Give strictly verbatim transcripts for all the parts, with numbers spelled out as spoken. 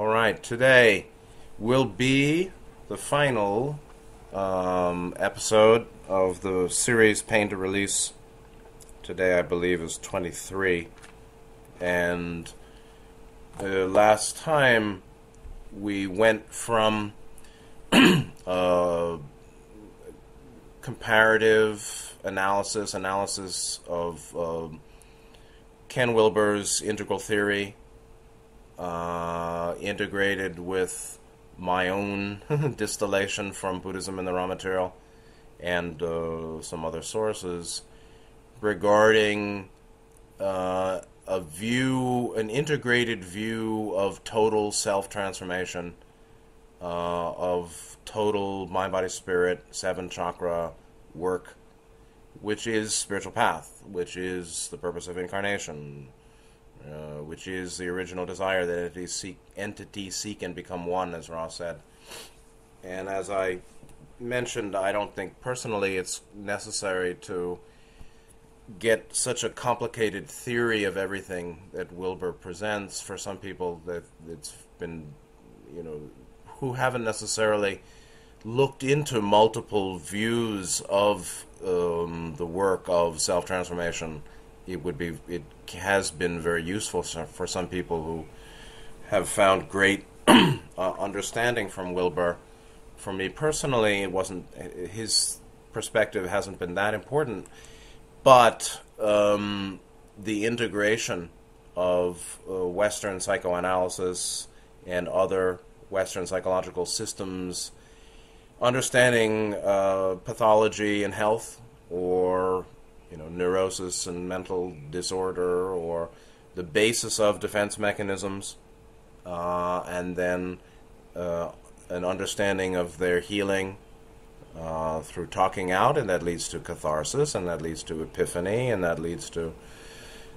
All right, today will be the final um, episode of the series Pain to Release. Today, I believe, is twenty-three. And uh, last time we went from uh, comparative analysis, analysis of uh, Ken Wilber's integral theory, uh, integrated with my own distillation from Buddhism and the raw material and uh, some other sources regarding uh, a view, an integrated view of total self-transformation, uh, of total mind-body-spirit, seven-chakra work, which is spiritual path, which is the purpose of incarnation, uh, which is the original desire that entities seek, entities seek and become one, as Ra said. And as I mentioned, I don't think personally it's necessary to get such a complicated theory of everything that Wilber presents. For some people that it's been, you know, who haven't necessarily looked into multiple views of um, the work of self-transformation, it would be, it has been very useful for some people who have found great uh, understanding from Wilber. For me personally, it wasn't, his perspective hasn't been that important, but um, the integration of uh, Western psychoanalysis and other Western psychological systems understanding uh, pathology and health, or you know, neurosis and mental disorder, or the basis of defense mechanisms, uh, and then uh, an understanding of their healing uh, through talking out, and that leads to catharsis, and that leads to epiphany, and that leads to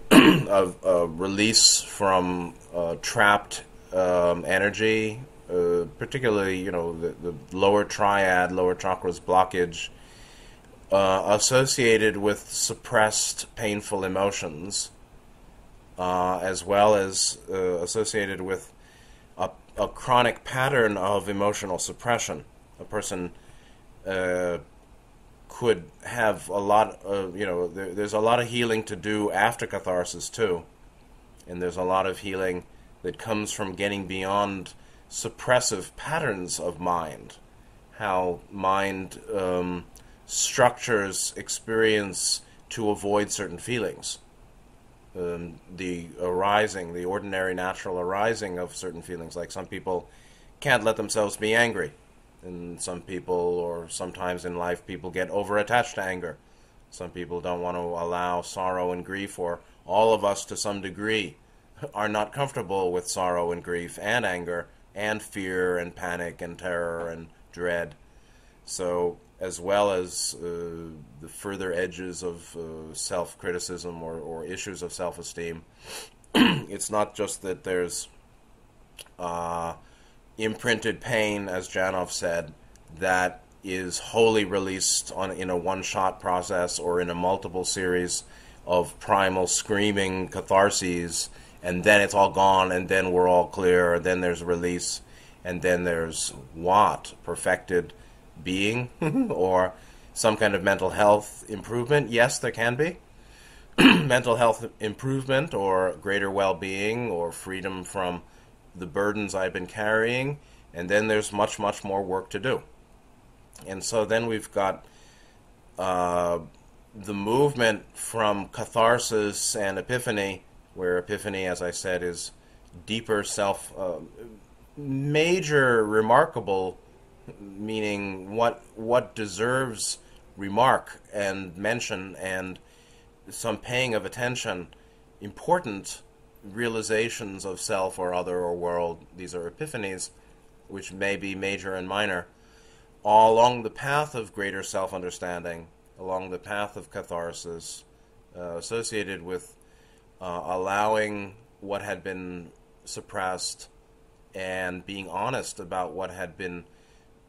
a, a release from uh, trapped um, energy. Uh, particularly, you know, the, the lower triad, lower chakras blockage uh, associated with suppressed painful emotions, uh, as well as uh, associated with a, a chronic pattern of emotional suppression. A person uh, could have a lot of, you know, there, there's a lot of healing to do after catharsis too, and there's a lot of healing that comes from getting beyond suppressive patterns of mind, how mind um, structures experience to avoid certain feelings, um, the arising, the ordinary natural arising of certain feelings. Like some people can't let themselves be angry, and some people, or sometimes in life, people get over-attached to anger. Some people don't want to allow sorrow and grief, or all of us to some degree are not comfortable with sorrow and grief and anger and fear and panic and terror and dread. So, as well as uh, the further edges of uh, self-criticism or, or issues of self-esteem, it's not just that there's uh, imprinted pain, as Janov said, that is wholly released on in a one-shot process or in a multiple series of primal screaming catharses, and then it's all gone, and then we're all clear, and then there's release, and then there's what? Perfected being, or some kind of mental health improvement? Yes, there can be. Mental health improvement, or greater well-being, or freedom from the burdens I've been carrying, and then there's much, much more work to do. And so then we've got uh, the movement from catharsis and epiphany, where epiphany, as I said, is deeper self, uh, major, remarkable, meaning what what deserves remark and mention and some paying of attention, important realizations of self or other or world. These are epiphanies, which may be major and minor, all along the path of greater self-understanding, along the path of catharsis, uh, associated with Uh, allowing what had been suppressed and being honest about what had been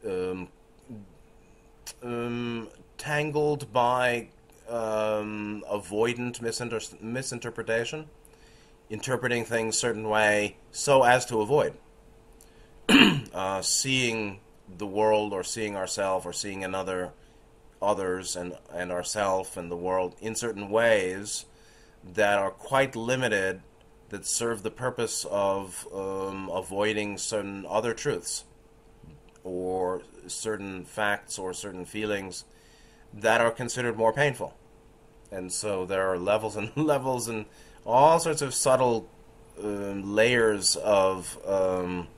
um, um, tangled by um, avoidant misinter misinterpretation, interpreting things a certain way so as to avoid. uh, seeing the world or seeing ourselves or seeing another, others and, and ourself and the world in certain ways that are quite limited, that serve the purpose of um, avoiding certain other truths or certain facts or certain feelings that are considered more painful. And so there are levels and levels and all sorts of subtle um, layers of um,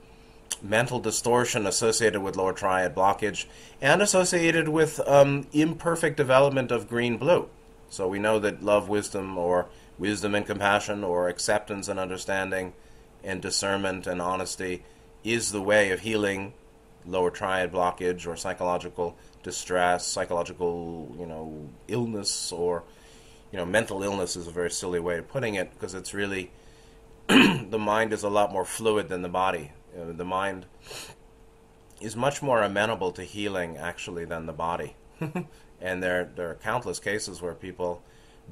mental distortion associated with lower triad blockage and associated with um, imperfect development of green-blue. So we know that love, wisdom, or wisdom and compassion, or acceptance and understanding and discernment and honesty is the way of healing lower triad blockage or psychological distress, psychological, you know, illness, or, you know, mental illness is a very silly way of putting it, because it's really, the mind is a lot more fluid than the body. Uh, the mind is much more amenable to healing, actually, than the body. And there, there are countless cases where people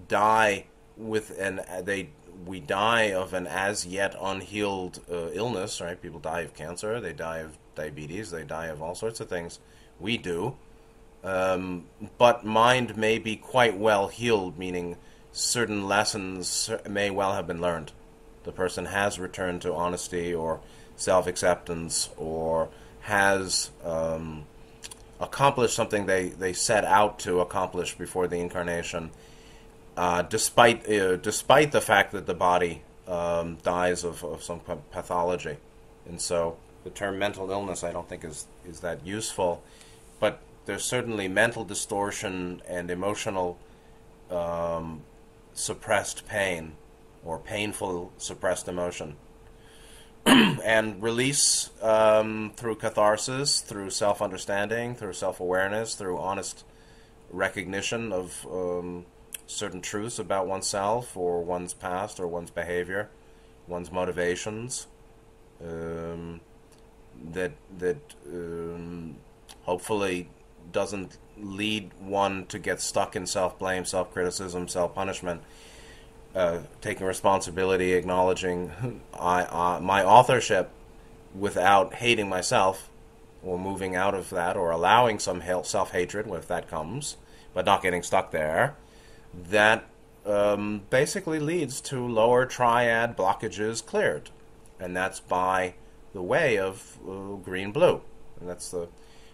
die with an, they, we die of an as yet unhealed uh, illness, right? People die of cancer, they die of diabetes, they die of all sorts of things. We do. Um, but mind may be quite well healed, meaning certain lessons may well have been learned. The person has returned to honesty or self-acceptance, or has um, accomplished something they, they set out to accomplish before the incarnation, uh, despite uh, despite the fact that the body um, dies of, of some pathology. And so the term mental illness I don't think is, is that useful, but there's certainly mental distortion and emotional um, suppressed pain or painful suppressed emotion. And release um, through catharsis, through self-understanding, through self-awareness, through honest recognition of um, certain truths about oneself or one's past or one's behavior, one's motivations, um, that, that um, hopefully doesn't lead one to get stuck in self-blame, self-criticism, self-punishment. Uh, taking responsibility, acknowledging I, uh, my authorship without hating myself, or moving out of that, or allowing some self-hatred if that comes, but not getting stuck there, that um, basically leads to lower triad blockages cleared. And that's by the way of uh, green-blue. And that's the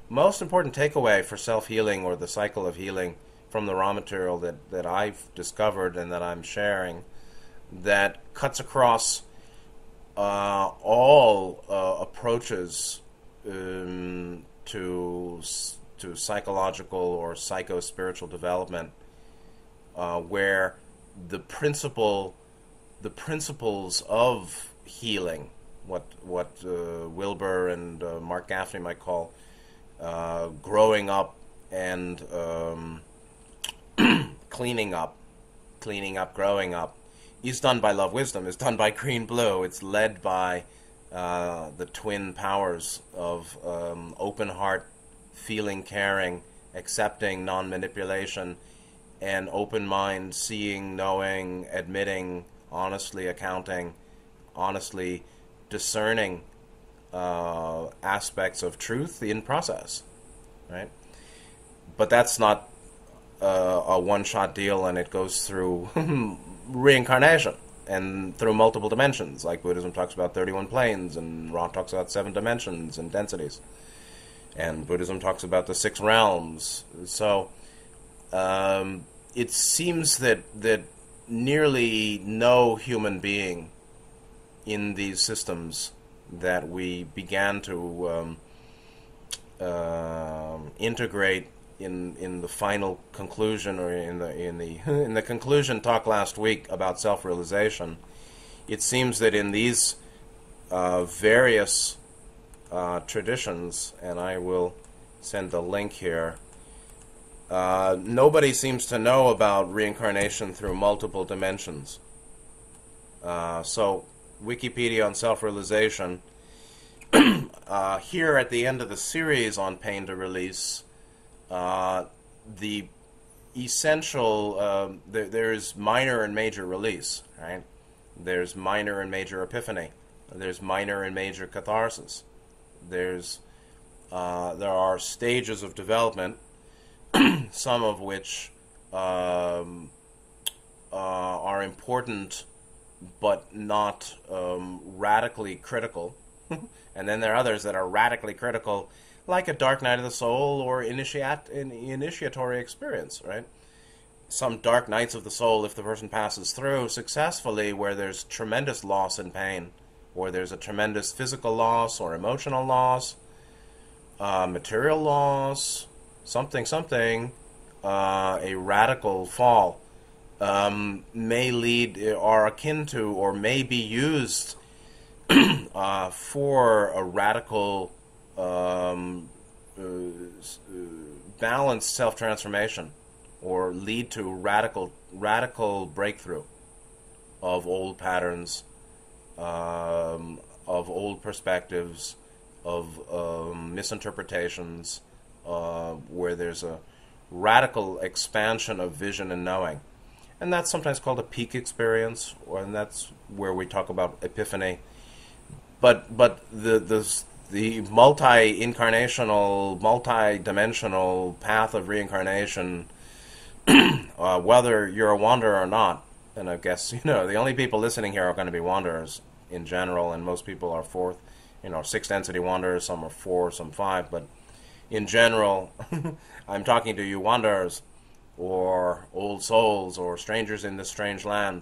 most important takeaway for self-healing or the cycle of healing from the raw material that, that I've discovered and that I'm sharing, that cuts across uh, all uh, approaches um, to, to psychological or psycho-spiritual development, uh, where the principle, the principles of healing, what, what uh, Wilber and uh, Mark Gaffney might call uh, growing up and um, cleaning up, cleaning up, growing up, is done by love, wisdom, is done by green, blue. It's led by uh, the twin powers of um, open heart, feeling, caring, accepting, non-manipulation, and open mind, seeing, knowing, admitting, honestly accounting, honestly discerning uh, aspects of truth in process, right? But that's not Uh, a one-shot deal, and it goes through reincarnation and through multiple dimensions, like Buddhism talks about thirty-one planes, and Ra talks about seven dimensions and densities, and Buddhism talks about the six realms. So um, it seems that that nearly no human being in these systems that we began to um, uh, integrate In, in the final conclusion, or in the in the in the conclusion talk last week about self-realization, it seems that in these uh, various uh, traditions, and I will send a link here, uh, nobody seems to know about reincarnation through multiple dimensions. Uh, so Wikipedia on self-realization. uh, here at the end of the series on Pain to Release, Uh, the essential, uh, th there's minor and major release, right? There's minor and major epiphany. There's minor and major catharsis. there's uh, there are stages of development, some of which um, uh, are important but not um, radically critical, and then there are others that are radically critical, like a dark night of the soul or initiat an initiatory experience, right? Some dark nights of the soul, if the person passes through successfully, where there's tremendous loss and pain, or there's a tremendous physical loss or emotional loss, uh, material loss, something, something, uh, a radical fall, um, may lead, or akin to, or may be used uh, for a radical um, uh, balanced self-transformation, or lead to radical radical breakthrough of old patterns, um, of old perspectives, of um, misinterpretations, uh, where there's a radical expansion of vision and knowing. And that's sometimes called a peak experience, or, and that's where we talk about epiphany. But but the, the, the multi-incarnational, multi-dimensional path of reincarnation, uh, whether you're a wanderer or not, and I guess, you know, the only people listening here are going to be wanderers in general, and most people are fourth, you know, sixth density wanderers, some are four, some five, but in general, I'm talking to you wanderers, or old souls, or strangers in this strange land.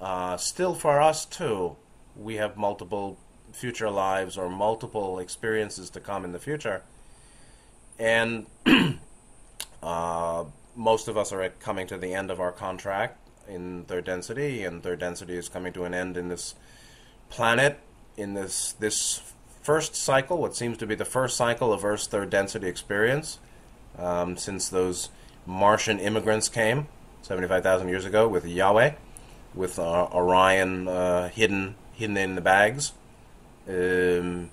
Uh, still for us too, we have multiple future lives, or multiple experiences to come in the future, and uh, most of us are coming to the end of our contract in third density, and third density is coming to an end in this planet, in this this first cycle, what seems to be the first cycle of Earth's third density experience, um, since those Martian immigrants came seventy-five thousand years ago with Yahweh, with uh, Orion uh, hidden hidden in the bags, um,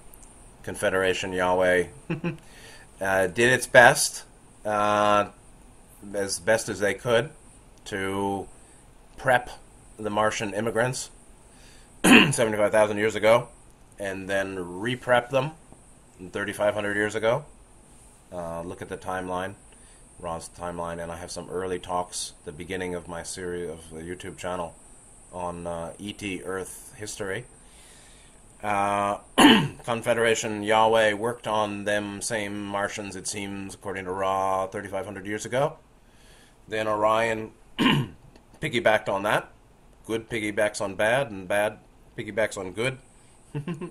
Confederation Yahweh uh, did its best, uh, as best as they could, to prep the Martian immigrants seventy-five thousand years ago, and then re-prep them thirty-five hundred years ago. Uh, look at the timeline, Ron's timeline, and I have some early talks, the beginning of my series of the YouTube channel on uh, E T Earth history. Uh, Confederation Yahweh worked on them same Martians, it seems, according to Ra, thirty-five hundred years ago. Then Orion piggybacked on that. Good piggybacks on bad, and bad piggybacks on good.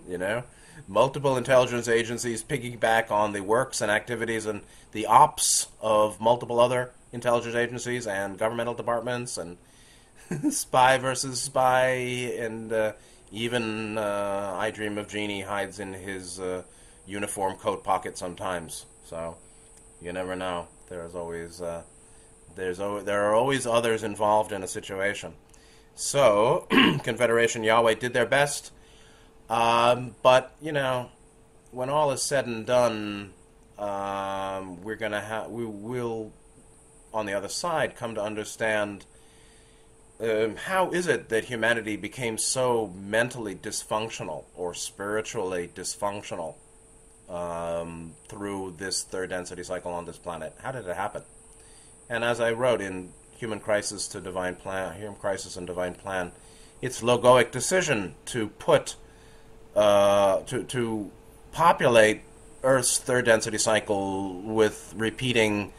You know, multiple intelligence agencies piggyback on the works and activities and the ops of multiple other intelligence agencies and governmental departments, and spy versus spy, and uh, even uh, I Dream of Jeannie hides in his uh, uniform coat pocket sometimes. So you never know. There's always uh, there's there are always others involved in a situation. So Confederation Yahweh did their best. Um, but, you know, when all is said and done, um, we're gonna ha we will, on the other side, come to understand um, how is it that humanity became so mentally dysfunctional or spiritually dysfunctional um, through this third density cycle on this planet? How did it happen? And as I wrote in Human Crisis to Divine Plan, Human Crisis and Divine Plan, it's logoic decision to put Uh, to, to populate Earth's third density cycle with repeating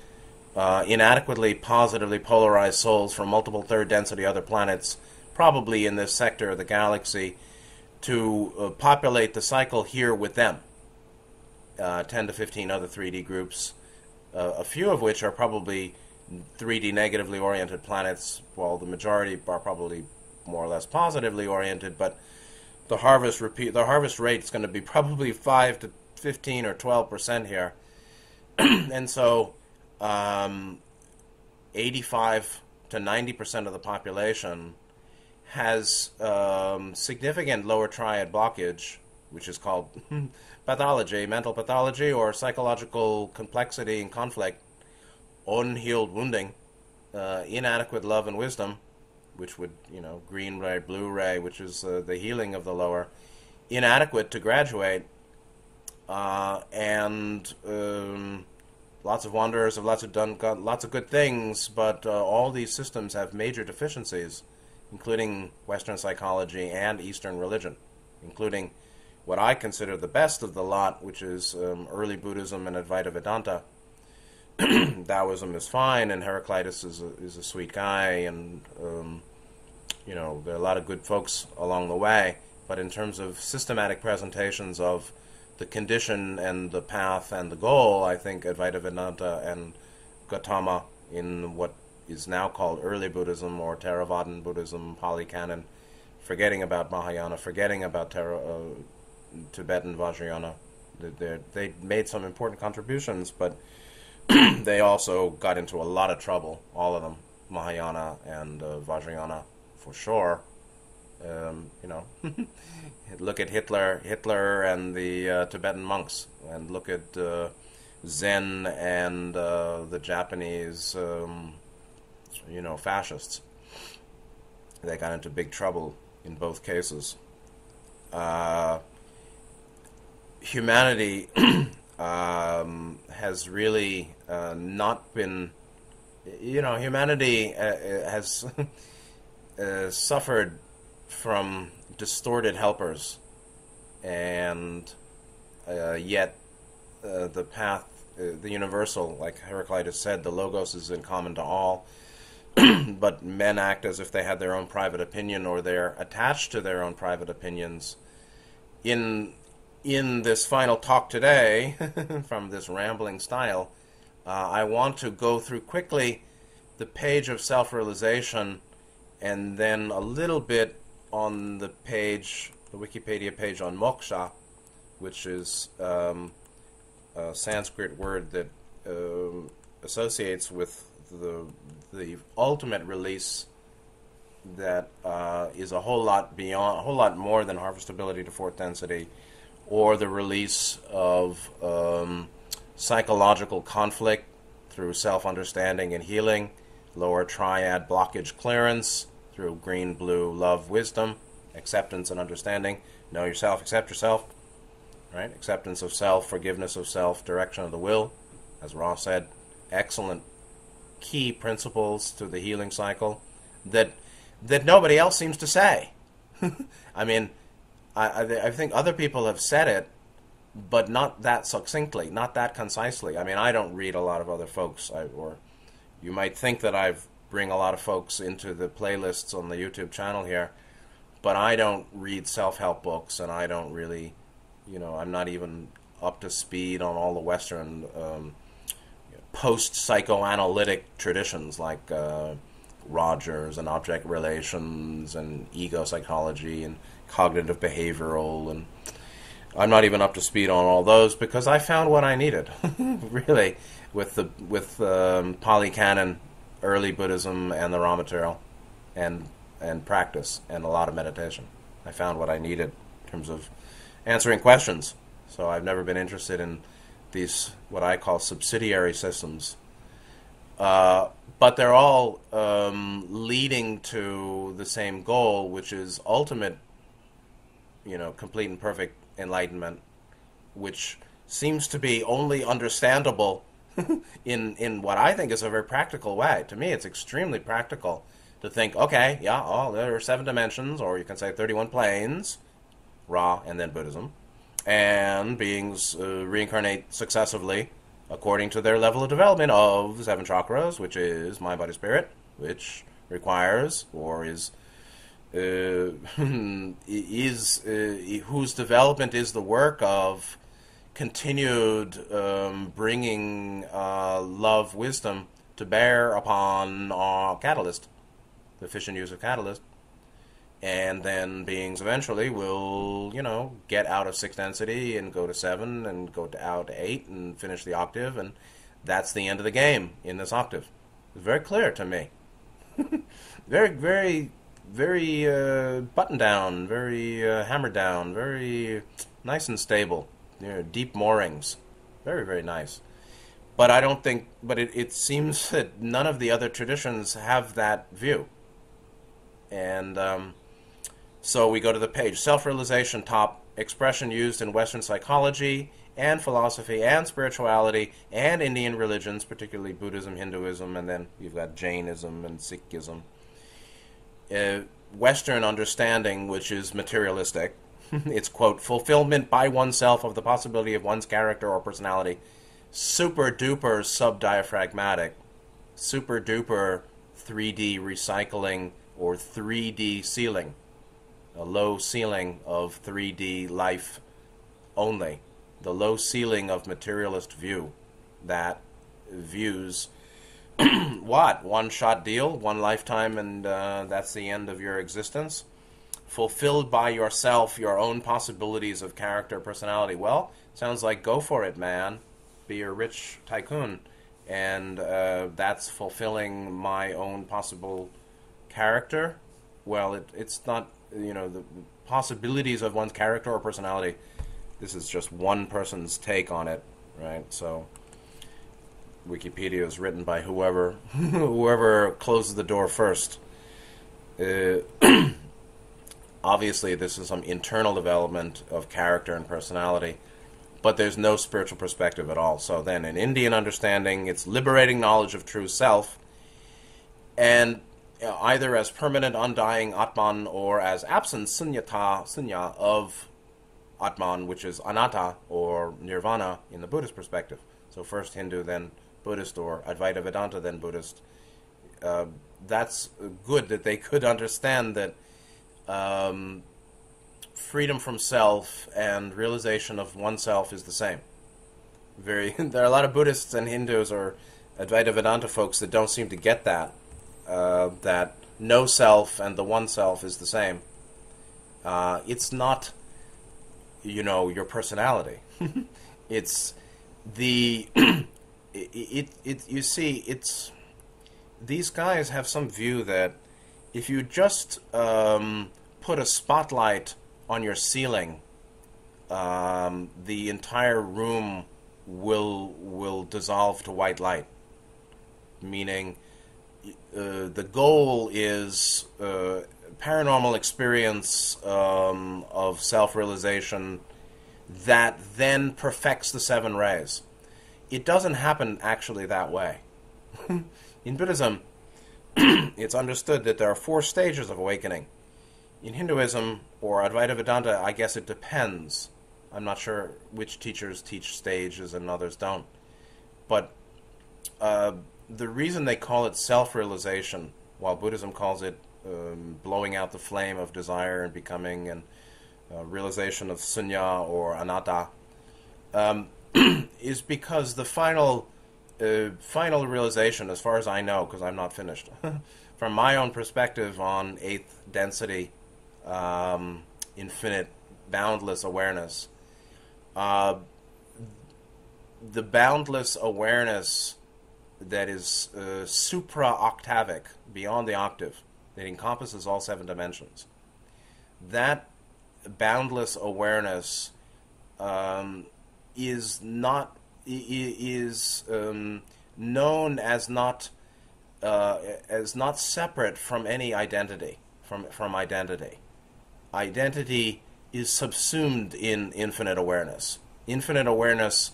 uh, inadequately positively polarized souls from multiple third density other planets, probably in this sector of the galaxy, to uh, populate the cycle here with them. Uh, ten to fifteen other three D groups, uh, a few of which are probably three D negatively oriented planets, while the majority are probably more or less positively oriented, but The harvest repeat. The harvest rate is going to be probably five to fifteen or twelve percent here, and so um, eighty-five to ninety percent of the population has um, significant lower triad blockage, which is called pathology, mental pathology, or psychological complexity and conflict, unhealed wounding, uh, inadequate love and wisdom, which would, you know, green ray, blue ray, which is uh, the healing of the lower, inadequate to graduate, uh, and um, lots of wanderers have lots of done lots of good things, but uh, all these systems have major deficiencies, including Western psychology and Eastern religion, including what I consider the best of the lot, which is um, early Buddhism and Advaita Vedanta. Taoism is fine, and Heraclitus is a, is a sweet guy, and um, you know, there are a lot of good folks along the way, but in terms of systematic presentations of the condition and the path and the goal, I think Advaita Vedanta and Gautama in what is now called early Buddhism or Theravada Buddhism, Pali Canon, forgetting about Mahayana, forgetting about Thera, uh, Tibetan Vajrayana, they, they made some important contributions, but they also got into a lot of trouble, all of them, Mahayana and uh, Vajrayana, for sure. Um, you know, look at Hitler, Hitler and the uh, Tibetan monks, and look at uh, Zen and uh, the Japanese, um, you know, fascists. They got into big trouble in both cases. Uh, humanity um, has really uh, not been, you know, humanity uh, has uh, suffered from distorted helpers, and uh, yet uh, the path, uh, the universal, like Heraclitus said, the logos is in common to all, but men act as if they had their own private opinion, or they're attached to their own private opinions. In in this final talk today, from this rambling style, uh, I want to go through quickly the page of self-realization, and then a little bit on the page, the Wikipedia page on moksha, which is um, a Sanskrit word that uh, associates with the the ultimate release that uh, is a whole lot beyond, a whole lot more than harvestability to fourth density, or the release of um, psychological conflict through self-understanding and healing, lower triad blockage clearance through green, blue, love, wisdom, acceptance and understanding, know yourself, accept yourself, right? Acceptance of self, forgiveness of self, direction of the will, as Ra said, excellent key principles to the healing cycle that that nobody else seems to say. I mean, I, I, I think other people have said it, but not that succinctly, not that concisely. I mean, I don't read a lot of other folks, I, or you might think that I bring a lot of folks into the playlists on the YouTube channel here, but I don't read self-help books, and I don't really, you know, I'm not even up to speed on all the Western um, post-psychoanalytic traditions like uh, Rogers and object relations and ego psychology and cognitive behavioral, and I'm not even up to speed on all those because I found what I needed, really. With the with um, Pali Canon, early Buddhism, and the raw material, and and practice, and a lot of meditation, I found what I needed in terms of answering questions. So I've never been interested in these what I call subsidiary systems, uh, but they're all um, leading to the same goal, which is ultimate, you know, complete and perfect enlightenment, which seems to be only understandable in in what I think is a very practical way. To me, it's extremely practical to think, okay, yeah, oh, there are seven dimensions, or you can say thirty-one planes, Ra, and then Buddhism, and beings uh, reincarnate successively according to their level of development of seven chakras, which is mind, body, spirit, which requires or is uh, is uh, whose development is the work of continued um, bringing uh, love, wisdom to bear upon uh, catalyst, the efficient use of catalyst, and then beings eventually will, you know, get out of sixth density and go to seven and go to out to eight and finish the octave, and that's the end of the game in this octave. It's very clear to me. Very, very, very uh, buttoned down, very uh, hammered down, very nice and stable. You know, deep moorings, very, very nice. But I don't think, but it, it seems that none of the other traditions have that view. And um, so we go to the page, self-realization, top expression used in Western psychology and philosophy and spirituality and Indian religions, particularly Buddhism, Hinduism, and then you've got Jainism and Sikhism. Uh, Western understanding, which is materialistic, it's, quote, fulfillment by oneself of the possibility of one's character or personality, super-duper sub-diaphragmatic, super-duper three D recycling or three D ceiling, a low ceiling of three D life only, the low ceiling of materialist view that views what? One-shot deal, one lifetime, and uh, that's the end of your existence? Fulfilled by yourself, your own possibilities of character, personality. Well, sounds like go for it, man. Be a rich tycoon. And uh, that's fulfilling my own possible character. Well, it, it's not, you know, the possibilities of one's character or personality. This is just one person's take on it, right? So Wikipedia is written by whoever whoever closes the door first. Uh, obviously, this is some internal development of character and personality, but there's no spiritual perspective at all. So then in Indian understanding, it's liberating knowledge of true self, and you know, either as permanent, undying Atman or as absent sunyata, sunya of Atman, which is anatta or nirvana in the Buddhist perspective. So first Hindu, then Buddhist, or Advaita Vedanta, then Buddhist. Uh, that's good that they could understand that um, freedom from self and realization of oneself is the same. Very, there are a lot of Buddhists and Hindus or Advaita Vedanta folks that don't seem to get that, uh, that no self and the one self is the same. Uh, it's not, you know, your personality. It's the it, it it you see, it's these guys have some view that if you just um, put a spotlight on your ceiling, um, the entire room will will dissolve to white light. Meaning, uh, the goal is uh, paranormal experience um, of self-realization that then perfects the seven rays. It doesn't happen actually that way. In Buddhism, it's understood that there are four stages of awakening. In Hinduism or Advaita Vedanta, I guess it depends. I'm not sure which teachers teach stages and others don't. But uh, the reason they call it self-realization, while Buddhism calls it um, blowing out the flame of desire and becoming, and Uh, realization of sunya or anatta, um, is because the final uh, final realization, as far as I know, because I'm not finished, from my own perspective on eighth density, um, infinite, boundless awareness, uh, the boundless awareness that is uh, supra-octavic, beyond the octave, that encompasses all seven dimensions, that boundless awareness um, is not is um, known as not uh, as not separate from any identity from from identity. Identity is subsumed in infinite awareness, infinite awareness,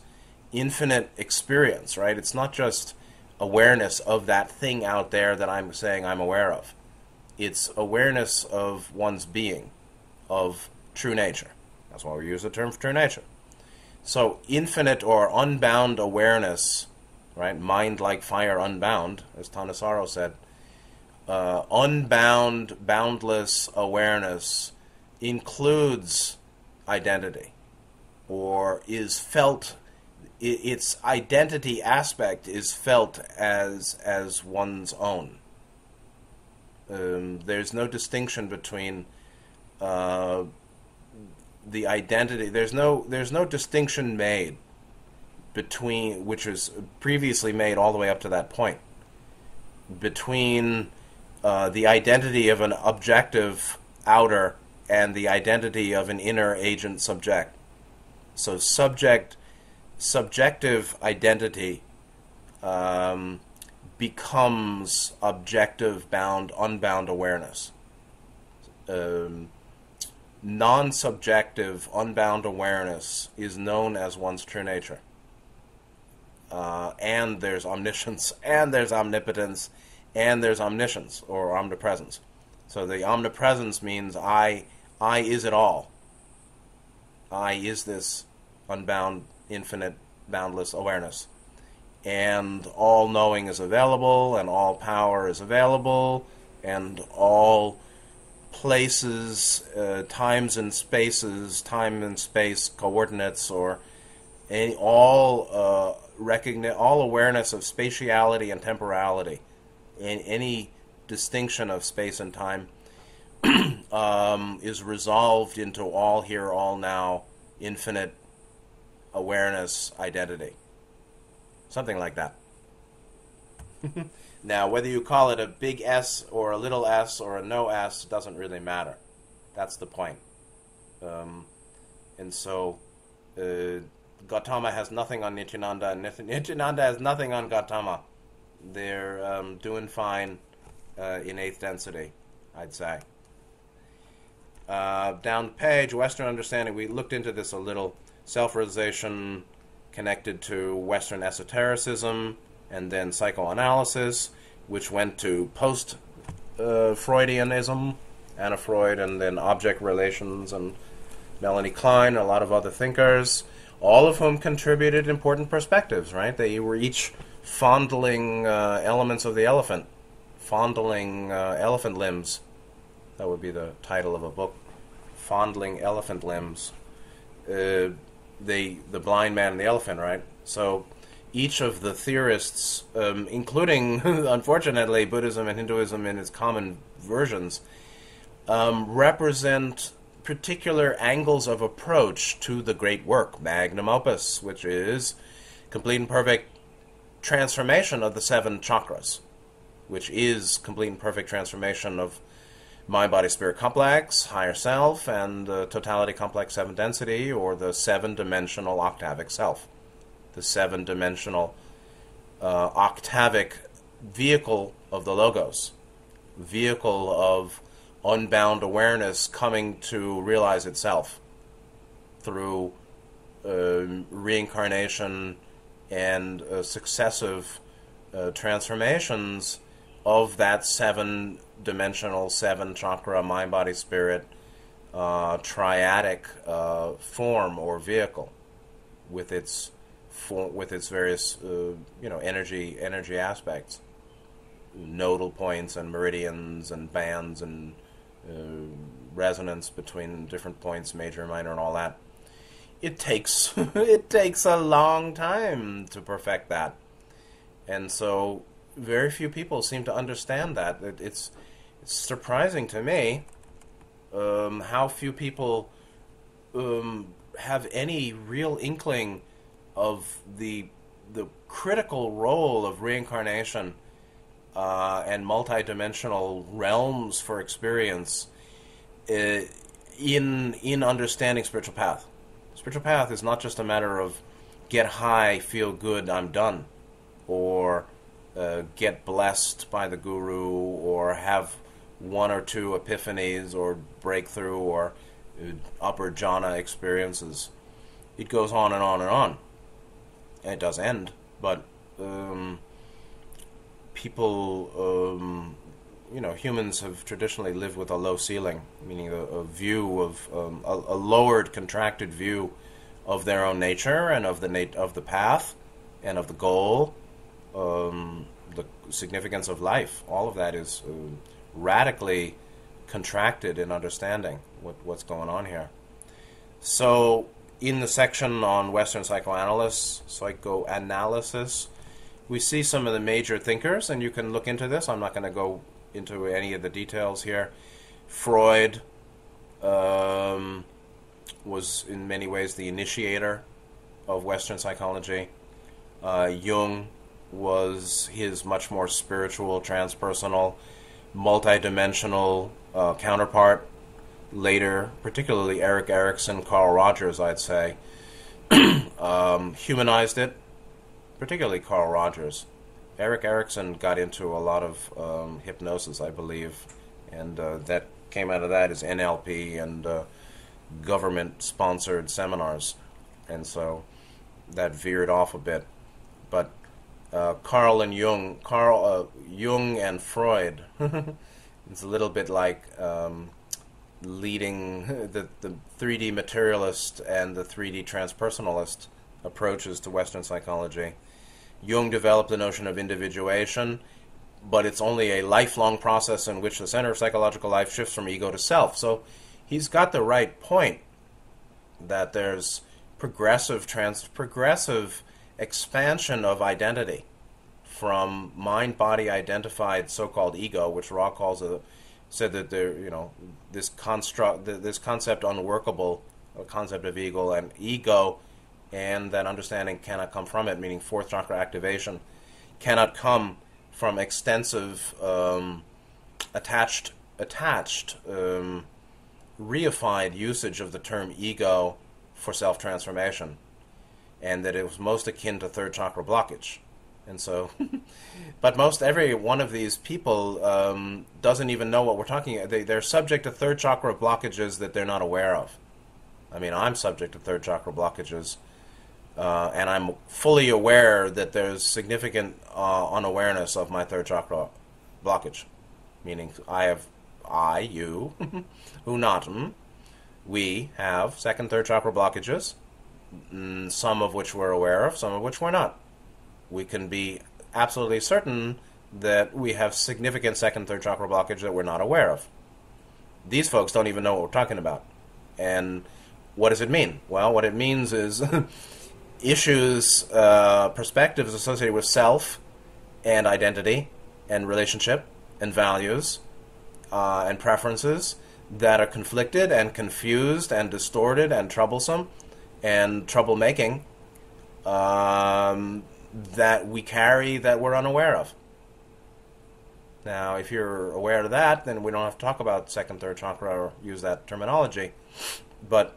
infinite experience. Right? It's not just awareness of that thing out there that I'm saying I'm aware of. It's awareness of one's being, of true nature. That's why we use the term for true nature. So infinite or unbound awareness, right? Mind like fire unbound, as Tanasaro said. Uh, unbound, boundless awareness includes identity, or is felt, its identity aspect is felt as, as one's own. Um, there's no distinction between uh, the identity. There's no there's no distinction made between, which was previously made all the way up to that point, between uh, the identity of an objective outer and the identity of an inner agent subject. So subject subjective identity um, becomes objective bound unbound awareness. Um, non-subjective, unbound awareness is known as one's true nature. Uh, and there's omniscience, and there's omnipotence, and there's omniscience, or omnipresence. So the omnipresence means I, I is it all. I is this unbound, infinite, boundless awareness. And all knowing is available, and all power is available, and all places, uh, times and spaces, time and space coordinates, or any, all uh, recognize all awareness of spatiality and temporality, and any distinction of space and time um, is resolved into all here, all now, infinite awareness, identity. Something like that. Now, whether you call it a big S or a little S or a no S doesn't really matter. That's the point. Um, and so, uh, Gautama has nothing on Nityananda, and Nityananda has nothing on Gautama. They're um, doing fine uh, in eighth density, I'd say. Uh, down the page, Western understanding. We looked into this a little. Self-realization connected to Western esotericism, and then psychoanalysis, which went to post-Freudianism, uh, Anna Freud, and then object relations, and Melanie Klein, a lot of other thinkers, all of whom contributed important perspectives, right? They were each fondling uh, elements of the elephant, fondling uh, elephant limbs. That would be the title of a book, Fondling Elephant Limbs. Uh, The, the blind man and the elephant, right? So each of the theorists, um, including, unfortunately, Buddhism and Hinduism in its common versions, um, represent particular angles of approach to the great work, magnum opus, which is complete and perfect transformation of the seven chakras, which is complete and perfect transformation of mind-body-spirit complex, higher self, and the uh, totality complex seven density, or the seven-dimensional octavic self. The seven-dimensional uh, octavic vehicle of the logos. Vehicle of unbound awareness coming to realize itself through uh, reincarnation and uh, successive uh, transformations of that seven dimensional, seven chakra, mind, body, spirit, uh, triadic uh, form or vehicle, with its form, with its various uh, you know energy energy aspects, nodal points and meridians and bands and uh, resonance between different points, major, minor, and all that. It takes it takes a long time to perfect that, and so very few people seem to understand that. It, it's, it's surprising to me um, how few people um, have any real inkling of the the critical role of reincarnation uh, and multidimensional realms for experience uh, in in understanding spiritual path. Spiritual path is not just a matter of get high, feel good, I'm done, or Uh, get blessed by the guru, or have one or two epiphanies, or breakthrough, or uh, upper jhana experiences. It goes on and on and on. It does end, but um, people, um, you know, humans have traditionally lived with a low ceiling, meaning a, a view of um, a, a lowered, contracted view of their own nature and of the nat of the path and of the goal. Um, the significance of life, all of that is uh, radically contracted in understanding what, what's going on here. So in the section on Western psychoanalysis, psychoanalysis, we see some of the major thinkers, and you can look into this. I'm not going to go into any of the details here. Freud um, was in many ways the initiator of Western psychology. Uh, Jung was his much more spiritual, transpersonal, multidimensional uh, counterpart. Later, particularly Erik Erikson, Carl Rogers, I'd say, um, humanized it, particularly Carl Rogers. Erik Erikson got into a lot of um, hypnosis, I believe, and uh, that came out of that as N L P and uh, government-sponsored seminars, and so that veered off a bit. But uh, Carl and Jung, Carl uh, Jung and Freud, it's a little bit like um, leading the the three D materialist and the three D transpersonalist approaches to Western psychology. Jung developed the notion of individuation, but it's only a lifelong process in which the center of psychological life shifts from ego to self. So he's got the right point that there's progressive trans progressive expansion of identity from mind-body identified so-called ego, which Ra calls a said that there you know this construct this concept unworkable, a concept of ego and ego, and that understanding cannot come from it, meaning fourth chakra activation cannot come from extensive um, attached, attached, um, reified usage of the term ego for self-transformation, and that it was most akin to third chakra blockage. And so, but most every one of these people um, doesn't even know what we're talking about. They, they're subject to third chakra blockages that they're not aware of. I mean, I'm subject to third chakra blockages. Uh, and I'm fully aware that there's significant uh, unawareness of my third chakra blockage, meaning I have, I, you, who not, mm, we have second, third chakra blockages, mm, some of which we're aware of, some of which we're not. We can be absolutely certain that we have significant second, third chakra blockage that we're not aware of. These folks don't even know what we're talking about. And what does it mean? Well, what it means is... issues, uh, perspectives associated with self and identity and relationship and values uh, and preferences that are conflicted and confused and distorted and troublesome and troublemaking um, that we carry that we're unaware of. Now, if you're aware of that, then we don't have to talk about second, third chakra or use that terminology. But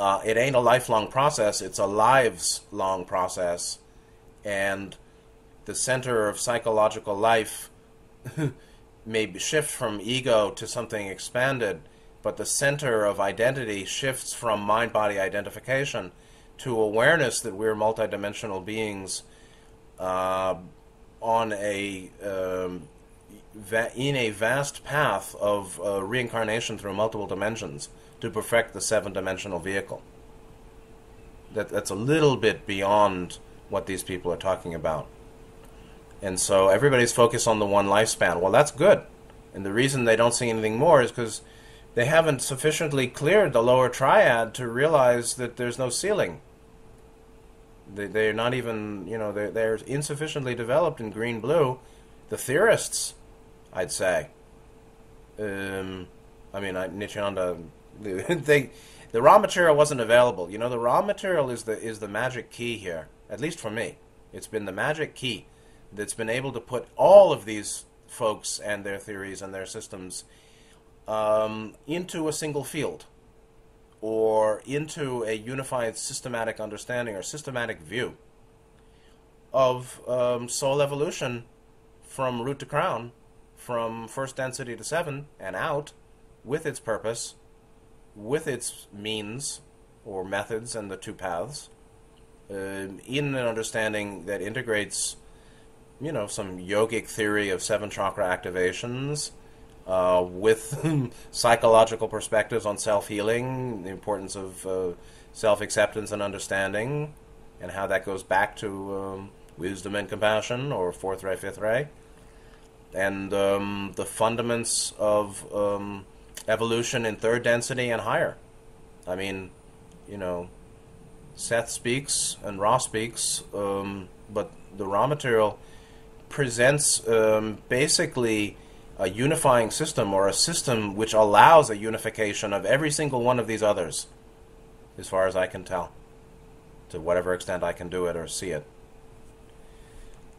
Uh, it ain't a lifelong process, it's a lives-long process, and the center of psychological life may shift from ego to something expanded, but the center of identity shifts from mind-body identification to awareness that we're multidimensional beings uh, on a um, va in a vast path of uh, reincarnation through multiple dimensions, to perfect the seven-dimensional vehicle. That, that's a little bit beyond what these people are talking about. And so everybody's focused on the one lifespan. Well, that's good. And the reason they don't see anything more is because they haven't sufficiently cleared the lower triad to realize that there's no ceiling. They, they're not even, you know, they're, they're insufficiently developed in green-blue. The theorists, I'd say. Um, I mean, I, Nityananda... they, the raw material wasn't available. You know, the raw material is the is the magic key here. At least for me, it's been the magic key that's been able to put all of these folks and their theories and their systems um, into a single field, or into a unified systematic understanding or systematic view of um, soul evolution from root to crown, from first density to seven and out, with its purpose, with its means or methods and the two paths, uh, in an understanding that integrates, you know, some yogic theory of seven chakra activations uh, with psychological perspectives on self-healing, the importance of uh, self-acceptance and understanding, and how that goes back to um, wisdom and compassion, or fourth ray, fifth ray, and um, the fundaments of... Um, evolution in third density and higher. I mean, you know, Seth speaks and Ra speaks, um, but the raw material presents um, basically a unifying system, or a system which allows a unification of every single one of these others, as far as I can tell, to whatever extent I can do it or see it.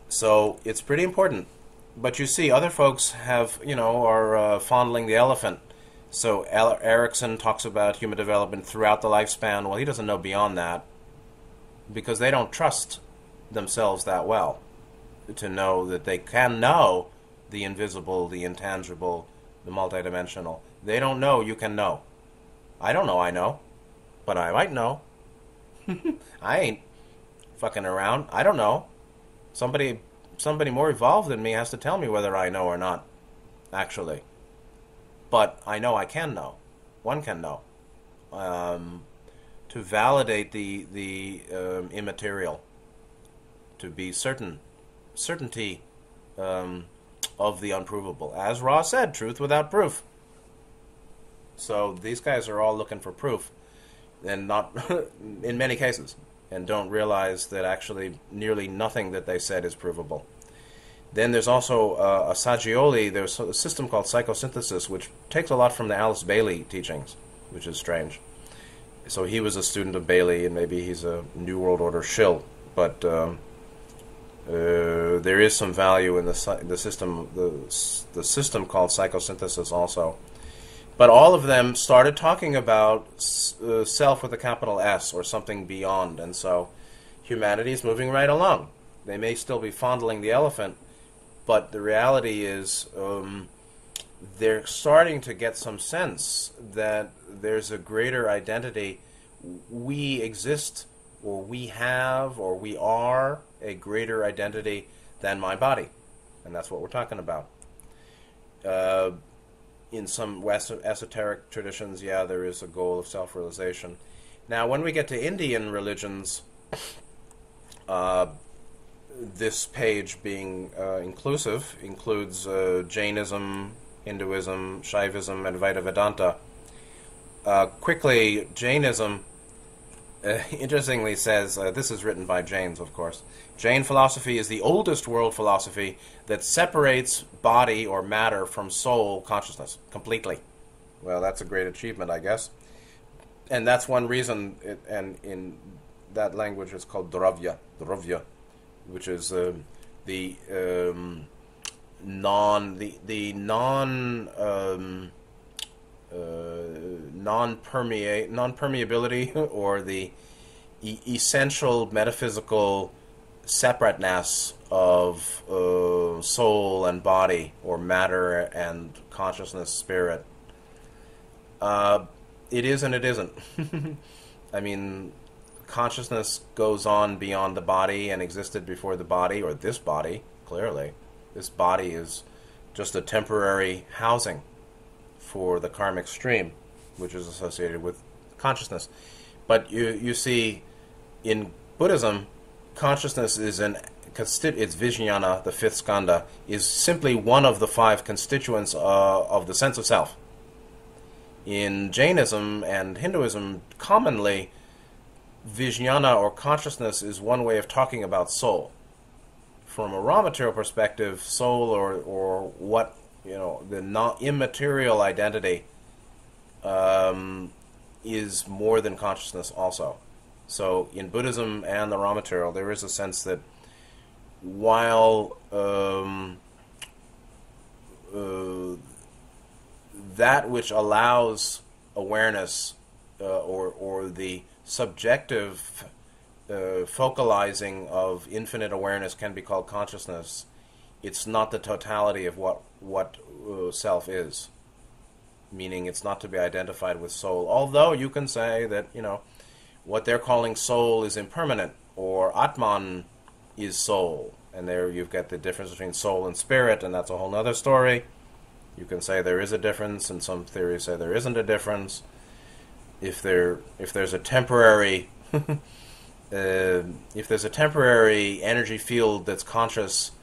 So it's pretty important. But you see, other folks have, you know, are uh, fondling the elephant. So Erickson talks about human development throughout the lifespan. Well, he doesn't know beyond that, because they don't trust themselves that well to know that they can know the invisible, the intangible, the multidimensional. They don't know you can know. I don't know I know, but I might know. I ain't fucking around. I don't know. Somebody, somebody more evolved than me has to tell me whether I know or not, actually. But I know I can know. One can know. Um, to validate the the um, immaterial, to be certain, certainty um, of the unprovable. As Ra said, truth without proof. So these guys are all looking for proof, and not in many cases, and don't realize that actually nearly nothing that they said is provable. Then there's also uh, a Saggioli, there's a system called psychosynthesis, which takes a lot from the Alice Bailey teachings, which is strange. So he was a student of Bailey, and maybe he's a New World Order shill, but um, uh, there is some value in the, the system, the, the system called psychosynthesis also. But all of them started talking about uh, self with a capital S, or something beyond, and so humanity is moving right along. They may still be fondling the elephant, but the reality is um, they're starting to get some sense that there's a greater identity. We exist, or we have, or we are a greater identity than my body. And that's what we're talking about. Uh, in some West esoteric traditions, yeah, there is a goal of self-realization. Now, when we get to Indian religions, uh, this page being uh, inclusive includes uh, Jainism, Hinduism, Shaivism, and Advaita Vedanta. Uh, quickly, Jainism uh, interestingly says, uh, this is written by Jains, of course, Jain philosophy is the oldest world philosophy that separates body or matter from soul consciousness completely. Well, that's a great achievement, I guess. And that's one reason, it, and in that language it's called dravya, dravya, which is uh, the... Um, non the the non um, uh, non permeate non permeability or the e essential metaphysical separateness of uh, soul and body, or matter and consciousness, spirit. Uh, it is and it isn't. I mean, consciousness goes on beyond the body and existed before the body, or this body, clearly. This body is just a temporary housing for the karmic stream, which is associated with consciousness. But you you see, in Buddhism, consciousness is an it's Vijnana, the fifth skanda, is simply one of the five constituents uh, of the sense of self. In Jainism and Hinduism, commonly, Vijnana or consciousness is one way of talking about soul. From a raw material perspective, soul, or or what, you know, the not immaterial identity um, is more than consciousness also. So in Buddhism and the raw material, there is a sense that while um, uh, that which allows awareness uh, or or the subjective Uh, focalizing of infinite awareness can be called consciousness, it's not the totality of what what uh, self is, meaning it's not to be identified with soul, although you can say that, you know, what they're calling soul is impermanent, or Atman is soul, and there you've got the difference between soul and spirit, and that's a whole nother story. You can say there is a difference, and some theories say there isn't a difference. If there if there's a temporary Uh, if there's a temporary energy field that's conscious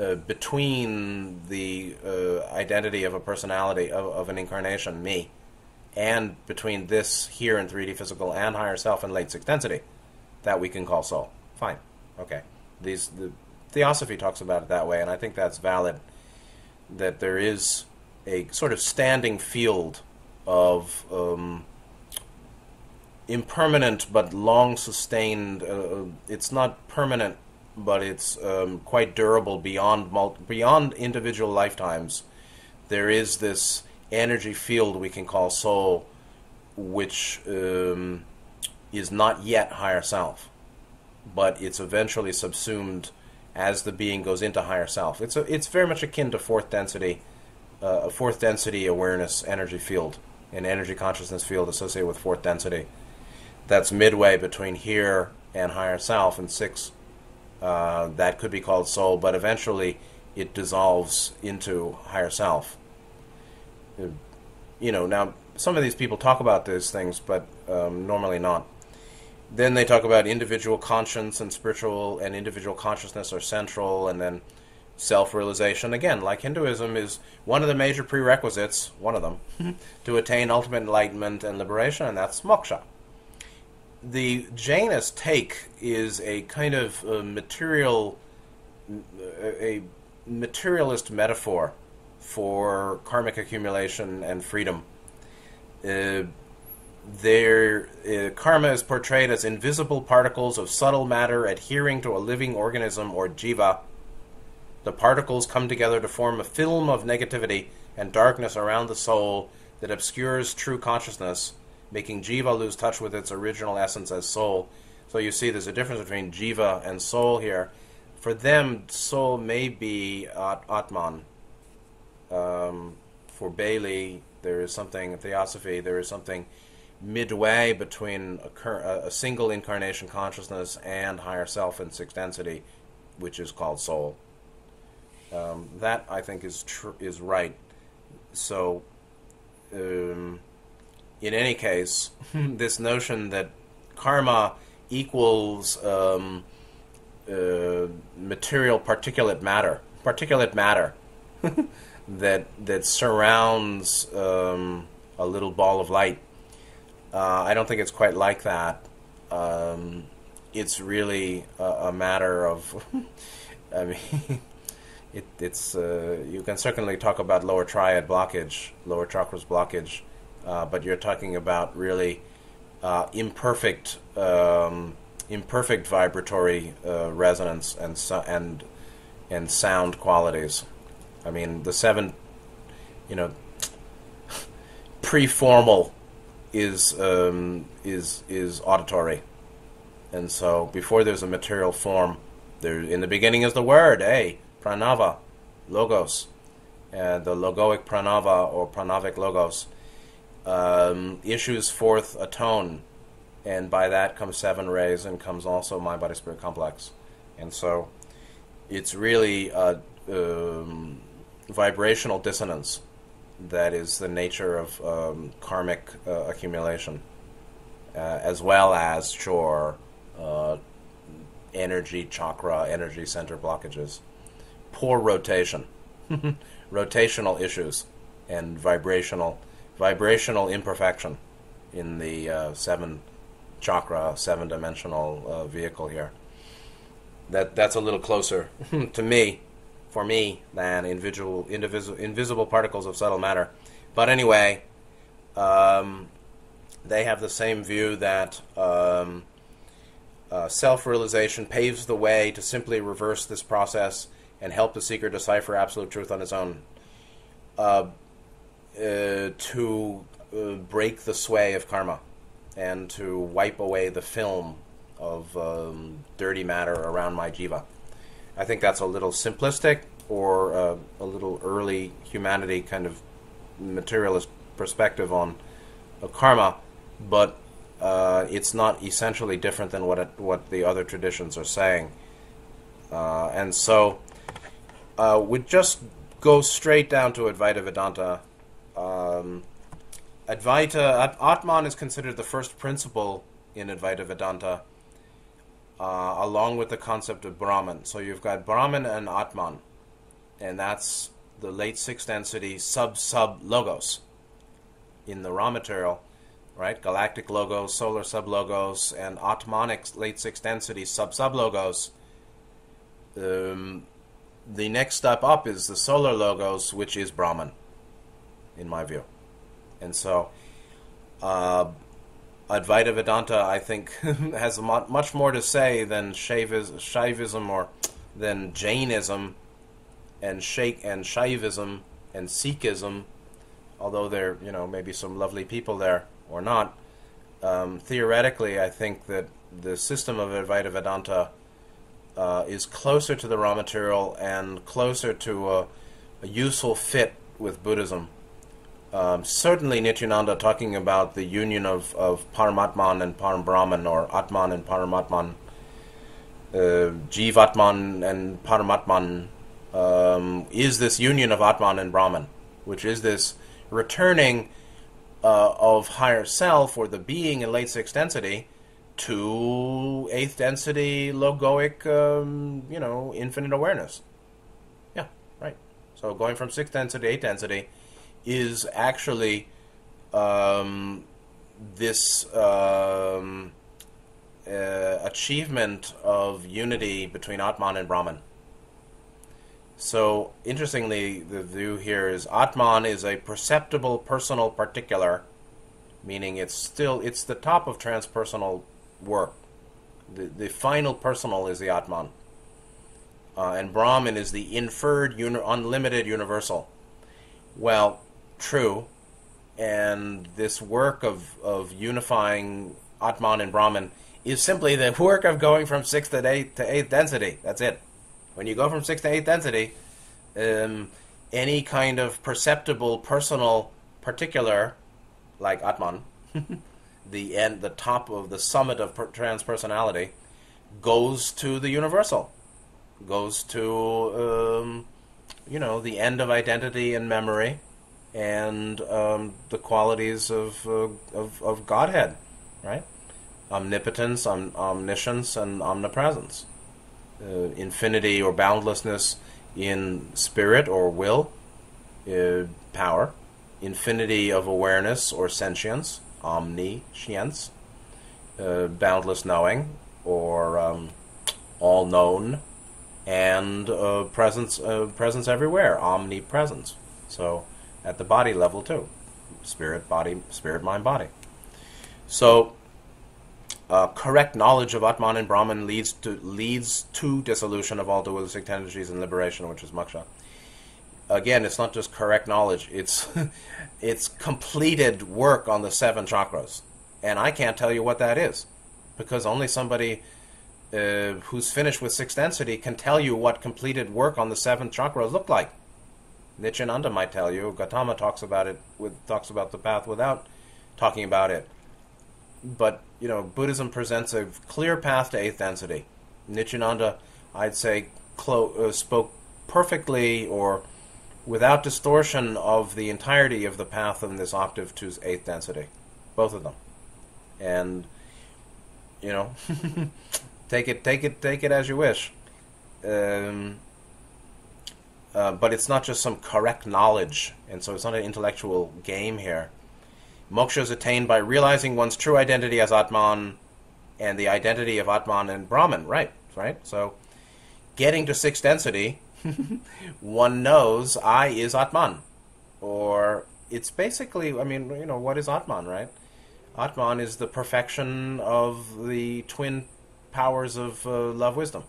uh, between the uh, identity of a personality, of, of an incarnation, me, and between this here in three D physical and higher self and late sixth density, that we can call soul. Fine. Okay. These, the theosophy talks about it that way, and I think that's valid, that there is a sort of standing field of... Um, impermanent but long sustained, uh, it's not permanent, but it's um, quite durable beyond multi beyond individual lifetimes. There is this energy field we can call soul, which um, is not yet higher self, but it's eventually subsumed as the being goes into higher self. It's a, it's very much akin to fourth density, uh, a fourth density awareness energy field an energy consciousness field associated with fourth density that's midway between here and higher self, and six, uh, that could be called soul, but eventually it dissolves into higher self. You know, now some of these people talk about these things, but um, normally not. Then they talk about individual conscience and spiritual and individual consciousness are central, and then self-realization, again, like Hinduism, is one of the major prerequisites, one of them, mm-hmm. to attain ultimate enlightenment and liberation, and that's moksha. The Jainist take is a kind of a material, a materialist metaphor for karmic accumulation and freedom. Uh, Their uh, karma is portrayed as invisible particles of subtle matter adhering to a living organism or jiva. The particles come together to form a film of negativity and darkness around the soul that obscures true consciousness, making jiva lose touch with its original essence as soul. So you see there's a difference between jiva and soul here. For them, soul may be at Atman. Um, for Bailey, there is something, theosophy, there is something midway between a, a single incarnation consciousness and higher self and sixth density, which is called soul. Um, that, I think, is tr is right. So, um, in any case, this notion that karma equals um, uh, material particulate matter, particulate matter that that surrounds um, a little ball of light, Uh, I don't think it's quite like that. Um, it's really a, a matter of, I mean, it, it's uh, you can certainly talk about lower triad blockage, lower chakras blockage, uh, but you're talking about really uh, imperfect, um, imperfect vibratory uh, resonance and so, and and sound qualities. I mean, the seven, you know, pre-formal is um, is is auditory, and so before there's a material form, there in the beginning is the word, eh? Pranava, logos, uh, the logoic pranava or pranavic logos um, issues forth a tone, and by that comes seven rays and comes also mind body spirit complex, and so it's really a um, vibrational dissonance. That is the nature of um, karmic uh, accumulation, uh, as well as, sure, uh, energy chakra, energy center blockages, poor rotation, rotational issues, and vibrational, vibrational imperfection in the uh, seven chakra, seven dimensional uh, vehicle here. That that's a little closer to me. For me, than individual, indivisible, invisible particles of subtle matter. But anyway, um, they have the same view that um, uh, self-realization paves the way to simply reverse this process and help the seeker decipher absolute truth on his own, uh, uh, to uh, break the sway of karma and to wipe away the film of um, dirty matter around my jiva. I think that's a little simplistic, or uh, a little early humanity kind of materialist perspective on uh, karma, but uh, it's not essentially different than what it, what the other traditions are saying. Uh, and so uh, we just go straight down to Advaita Vedanta. Um, Advaita, Atman is considered the first principle in Advaita Vedanta, Uh, along with the concept of Brahman. So you've got Brahman and Atman, and that's the late sixth density sub-sub-logos in the raw material, right? Galactic logos, solar sub-logos, and Atmanic late sixth density sub-sub-logos. Um, the next step up is the solar logos, which is Brahman, in my view. And so Uh, Advaita Vedanta, I think, has much more to say than Shaivism or than Jainism and Shaik and Shaivism and Sikhism, although there, you know, maybe some lovely people there or not. Um, theoretically, I think that the system of Advaita Vedanta uh, is closer to the raw material and closer to a, a useful fit with Buddhism. Um, certainly Nityananda talking about the union of, of Paramatman and Parabrahman, or Atman and Paramatman, uh, Jivatman and Paramatman, um, is this union of Atman and Brahman, which is this returning uh, of higher self, or the being in late sixth density, to eighth density logoic, um, you know, infinite awareness. Yeah, right. So going from sixth density to eighth density is actually um, this um, uh, achievement of unity between Atman and Brahman. So, interestingly, the view here is Atman is a perceptible personal particular, meaning it's still, it's the top of transpersonal work. The, the final personal is the Atman. Uh, and Brahman is the inferred, uni- unlimited universal. Well, true, and this work of, of unifying Atman and Brahman is simply the work of going from sixth to eighth density. That's it. When you go from sixth to eighth density, um, any kind of perceptible personal particular, like Atman, the end, the top of the summit of per- transpersonality, goes to the universal, goes to um, you know, the end of identity and memory, and um, the qualities of, uh, of of Godhead, right? Omnipotence, om- omniscience, and omnipresence. Uh, infinity or boundlessness in spirit or will, uh, power. Infinity of awareness or sentience, omniscience. Uh, boundless knowing, or um, all known. And uh, presence, uh, presence everywhere, omnipresence. So, at the body level too, spirit, body, spirit, mind, body. So, uh, correct knowledge of Atman and Brahman leads to leads to dissolution of all dualistic tendencies and liberation, which is moksha. Again, it's not just correct knowledge; it's it's completed work on the seven chakras, and I can't tell you what that is, because only somebody Uh, who's finished with sixth density can tell you what completed work on the seventh chakra looked like. Nityananda might tell you. Gautama talks about it. With, talks about the path without talking about it. But you know, Buddhism presents a clear path to eighth density. Nityananda, I'd say, clo- uh, spoke perfectly or without distortion of the entirety of the path in this octave to eighth density, both of them, and you know. Take it, take it, take it as you wish. Um, uh, but it's not just some correct knowledge, and so it's not an intellectual game here. Moksha is attained by realizing one's true identity as Atman and the identity of Atman and Brahman, right? Right? So, getting to sixth density, one knows I is Atman. Or, it's basically, I mean, you know, what is Atman, right? Atman is the perfection of the twin powers of uh, love, wisdom,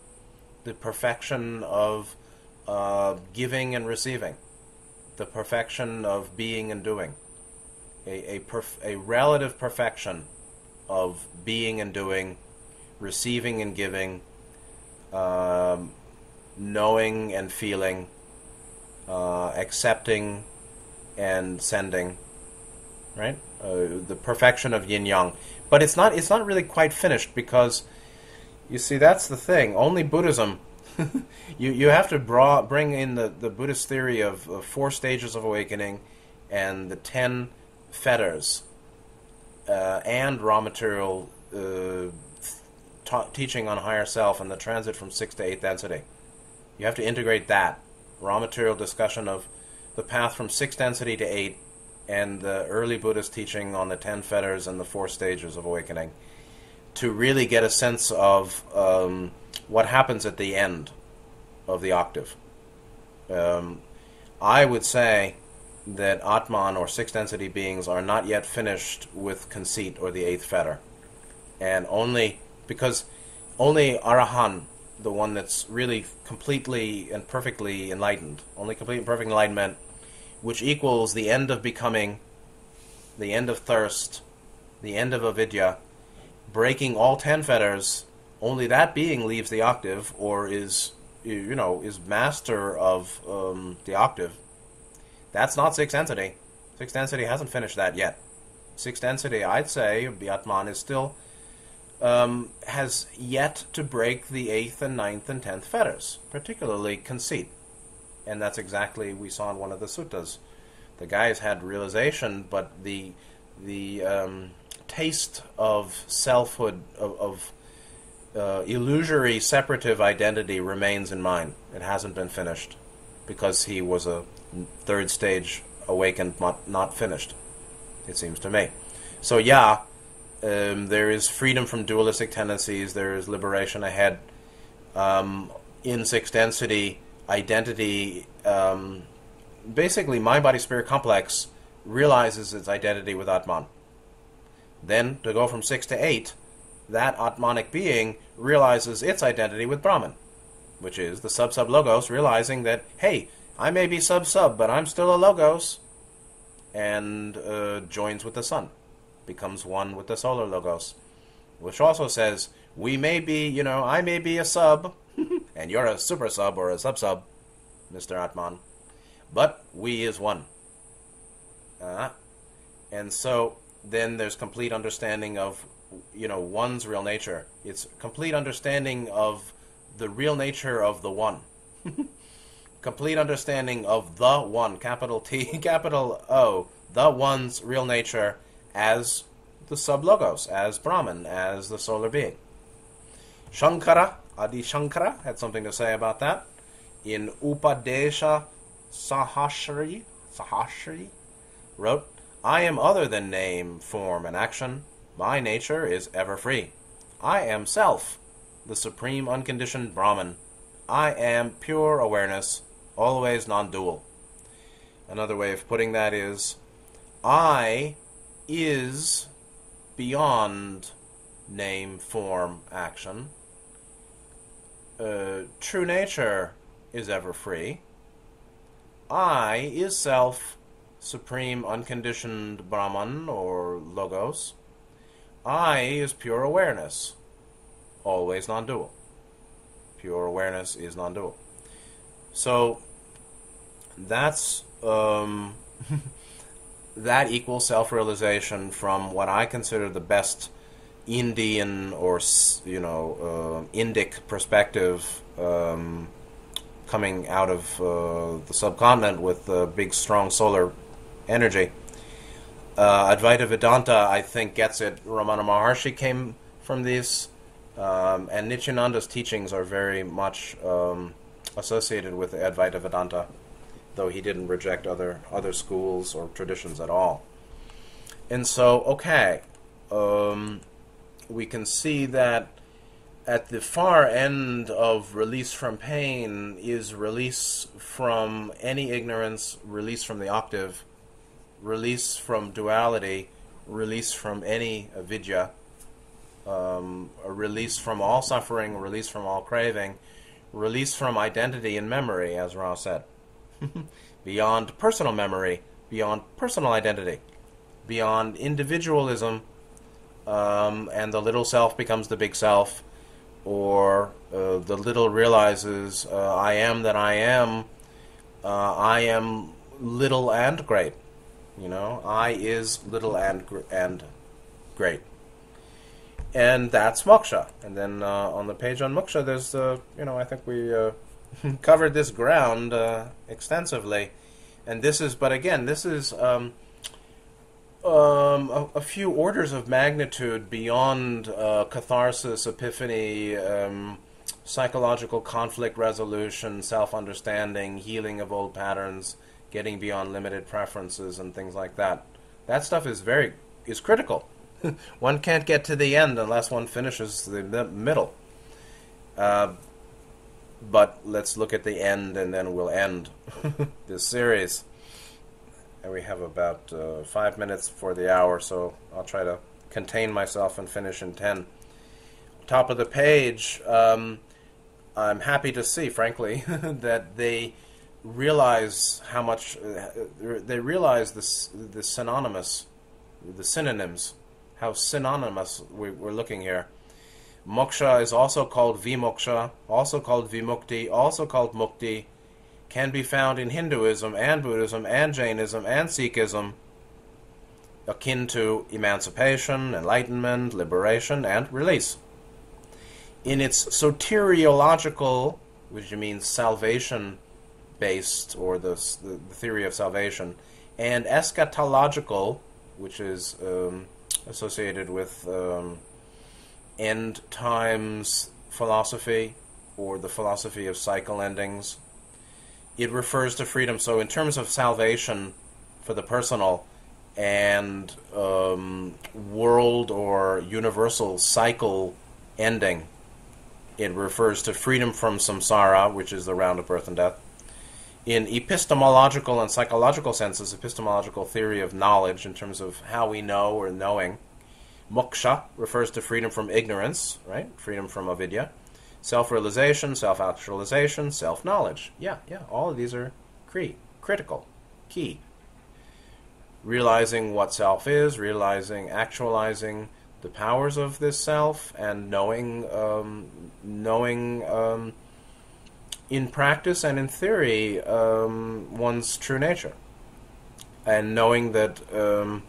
the perfection of uh, giving and receiving, the perfection of being and doing, a a, perf- a relative perfection of being and doing, receiving and giving, um, knowing and feeling, uh, accepting and sending, right? Uh, the perfection of yin yang, but it's not it's not really quite finished because. You see, that's the thing. Only Buddhism, you, you have to bra- bring in the, the Buddhist theory of, of four stages of awakening and the ten fetters uh, and raw material uh, ta- teaching on higher self and the transit from sixth to eighth density. You have to integrate that. Raw material discussion of the path from sixth density to eighth and the early Buddhist teaching on the ten fetters and the four stages of awakening, to really get a sense of um, what happens at the end of the octave. Um, I would say that Atman or sixth density beings are not yet finished with conceit or the eighth fetter. And only, because only Arahant, the one that's really completely and perfectly enlightened, only complete and perfect enlightenment, which equals the end of becoming, the end of thirst, the end of avidya, breaking all ten fetters, only that being leaves the octave, or is, you know, is master of um, the octave. That's not sixth density. Sixth density hasn't finished that yet. Sixth density, I'd say, the Atman is still, um, has yet to break the eighth and ninth and tenth fetters, particularly conceit. And that's exactly we saw in one of the suttas. The guys had realization, but the the um, taste of selfhood, of, of uh, illusory separative identity remains in mind. It hasn't been finished because he was a third stage awakened, not, not finished, it seems to me. So yeah, um, there is freedom from dualistic tendencies, there is liberation ahead. Um, in sixth density, identity, um, basically mind-body-spirit complex realizes its identity with Atman. Then, to go from six to eight, that Atmanic being realizes its identity with Brahman, which is the sub-sub-logos realizing that, hey, I may be sub-sub, but I'm still a logos, and uh, joins with the sun, becomes one with the solar logos, which also says, we may be, you know, I may be a sub, and you're a super-sub or a sub-sub, Mister Atman, but we is one. Uh-huh. And so then there's complete understanding of, you know, one's real nature. It's complete understanding of the real nature of the one. Complete understanding of the one, capital T, capital O, the one's real nature as the sub-logos, as Brahman, as the solar being. Shankara, Adi Shankara, had something to say about that. In Upadesha Sahasri, Sahasri wrote, I am other than name, form, and action. My nature is ever free. I am self, the supreme unconditioned Brahman. I am pure awareness, always non-dual. Another way of putting that is, I is beyond name, form, action. Uh, true nature is ever free. I is self, supreme unconditioned Brahman or Logos. I is pure awareness, always non-dual. Pure awareness is non-dual. So that's um, that equals self-realization from what I consider the best Indian or, you know, uh, Indic perspective, um, coming out of uh, the subcontinent with the uh, big, strong solar energy. Uh, Advaita Vedanta, I think, gets it. Ramana Maharshi came from these, um, and Nityananda's teachings are very much um, associated with Advaita Vedanta, though he didn't reject other other schools or traditions at all. And so, okay, um, we can see that at the far end of release from pain is release from any ignorance, release from the octave, release from duality, release from any avidya, um, a release from all suffering, release from all craving, release from identity and memory, as Ra said. Beyond personal memory, beyond personal identity, beyond individualism, um, and the little self becomes the big self, or uh, the little realizes, uh, I am that I am, uh, I am little and great. You know, I is little and gr and great. And that's moksha. And then uh, on the page on moksha, there's, uh, you know, I think we uh, covered this ground uh, extensively. And this is, but again, this is um, Um, a, a few orders of magnitude beyond uh, catharsis, epiphany, um, psychological conflict resolution, self-understanding, healing of old patterns, getting beyond limited preferences, and things like that. That stuff is very is critical. One can't get to the end unless one finishes the, the middle. Uh, but let's look at the end, and then we'll end this series. And we have about uh, five minutes for the hour, so I'll try to contain myself and finish in ten. Top of the page, um, I'm happy to see, frankly, that they realize how much uh, they realize this, the synonymous, the synonyms, how synonymous we, we're looking here. Moksha is also called vimoksha, also called vimukti, also called mukti. Can be found in Hinduism and Buddhism and Jainism and Sikhism akin to emancipation, enlightenment, liberation, and release. In its soteriological, which means salvation-based, or the, the theory of salvation, and eschatological, which is um, associated with um, end times philosophy, or the philosophy of cycle endings, it refers to freedom. So in terms of salvation for the personal and um, world or universal cycle ending, it refers to freedom from samsara, which is the round of birth and death. In epistemological and psychological senses, epistemological theory of knowledge in terms of how we know or knowing, moksha refers to freedom from ignorance, right? Freedom from avidya. Self-realization, self-actualization, self-knowledge. Yeah, yeah, all of these are key, critical, key. Realizing what self is, realizing, actualizing the powers of this self, and knowing, um, knowing um, in practice and in theory, um, one's true nature. And knowing that um,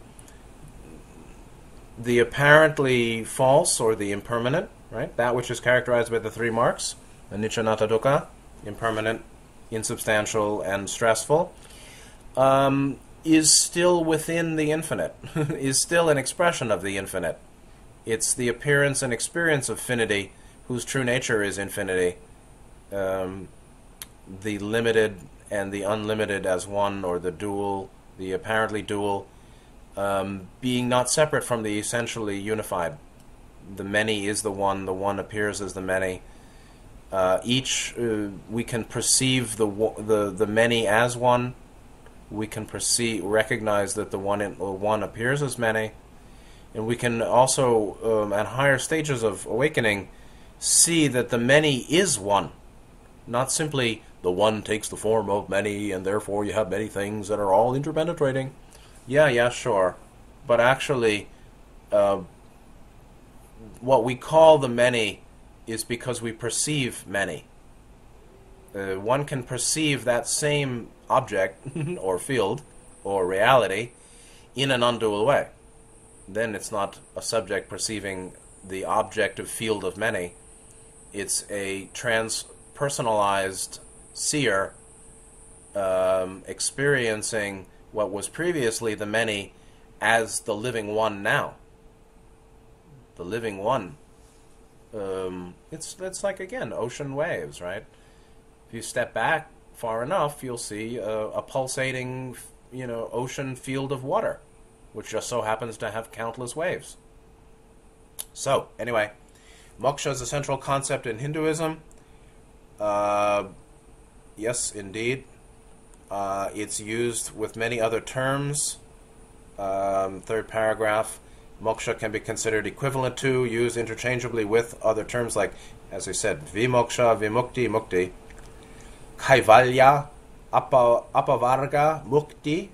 the apparently false or the impermanent, right? That which is characterized by the three marks, anicca, anatta, dukkha, impermanent, insubstantial, and stressful, um, is still within the infinite, is still an expression of the infinite. It's the appearance and experience of finity, whose true nature is infinity, um, the limited and the unlimited as one, or the dual, the apparently dual, um, being not separate from the essentially unified. The many is the one, the one appears as the many. Uh, each, uh, we can perceive the, the the many as one. We can perceive, recognize that the one in, the one appears as many. And we can also, um, at higher stages of awakening, see that the many is one. Not simply, the one takes the form of many, and therefore you have many things that are all interpenetrating. Yeah, yeah, sure. But actually, uh, what we call the many is because we perceive many. Uh, one can perceive that same object or field or reality in an undual way. Then it's not a subject perceiving the objective field of many. It's a transpersonalized seer um, experiencing what was previously the many as the living one now. The living one. Um, it's, it's like, again, ocean waves, right? If you step back far enough, you'll see a, a pulsating, you know, ocean field of water, which just so happens to have countless waves. So, anyway, moksha is a central concept in Hinduism. Uh, yes, indeed. Uh, it's used with many other terms. Um, third paragraph. Moksha can be considered equivalent to, used interchangeably with other terms like, as I said, vimoksha, vimukti, mukti, kaivalya, apavarga, mukti,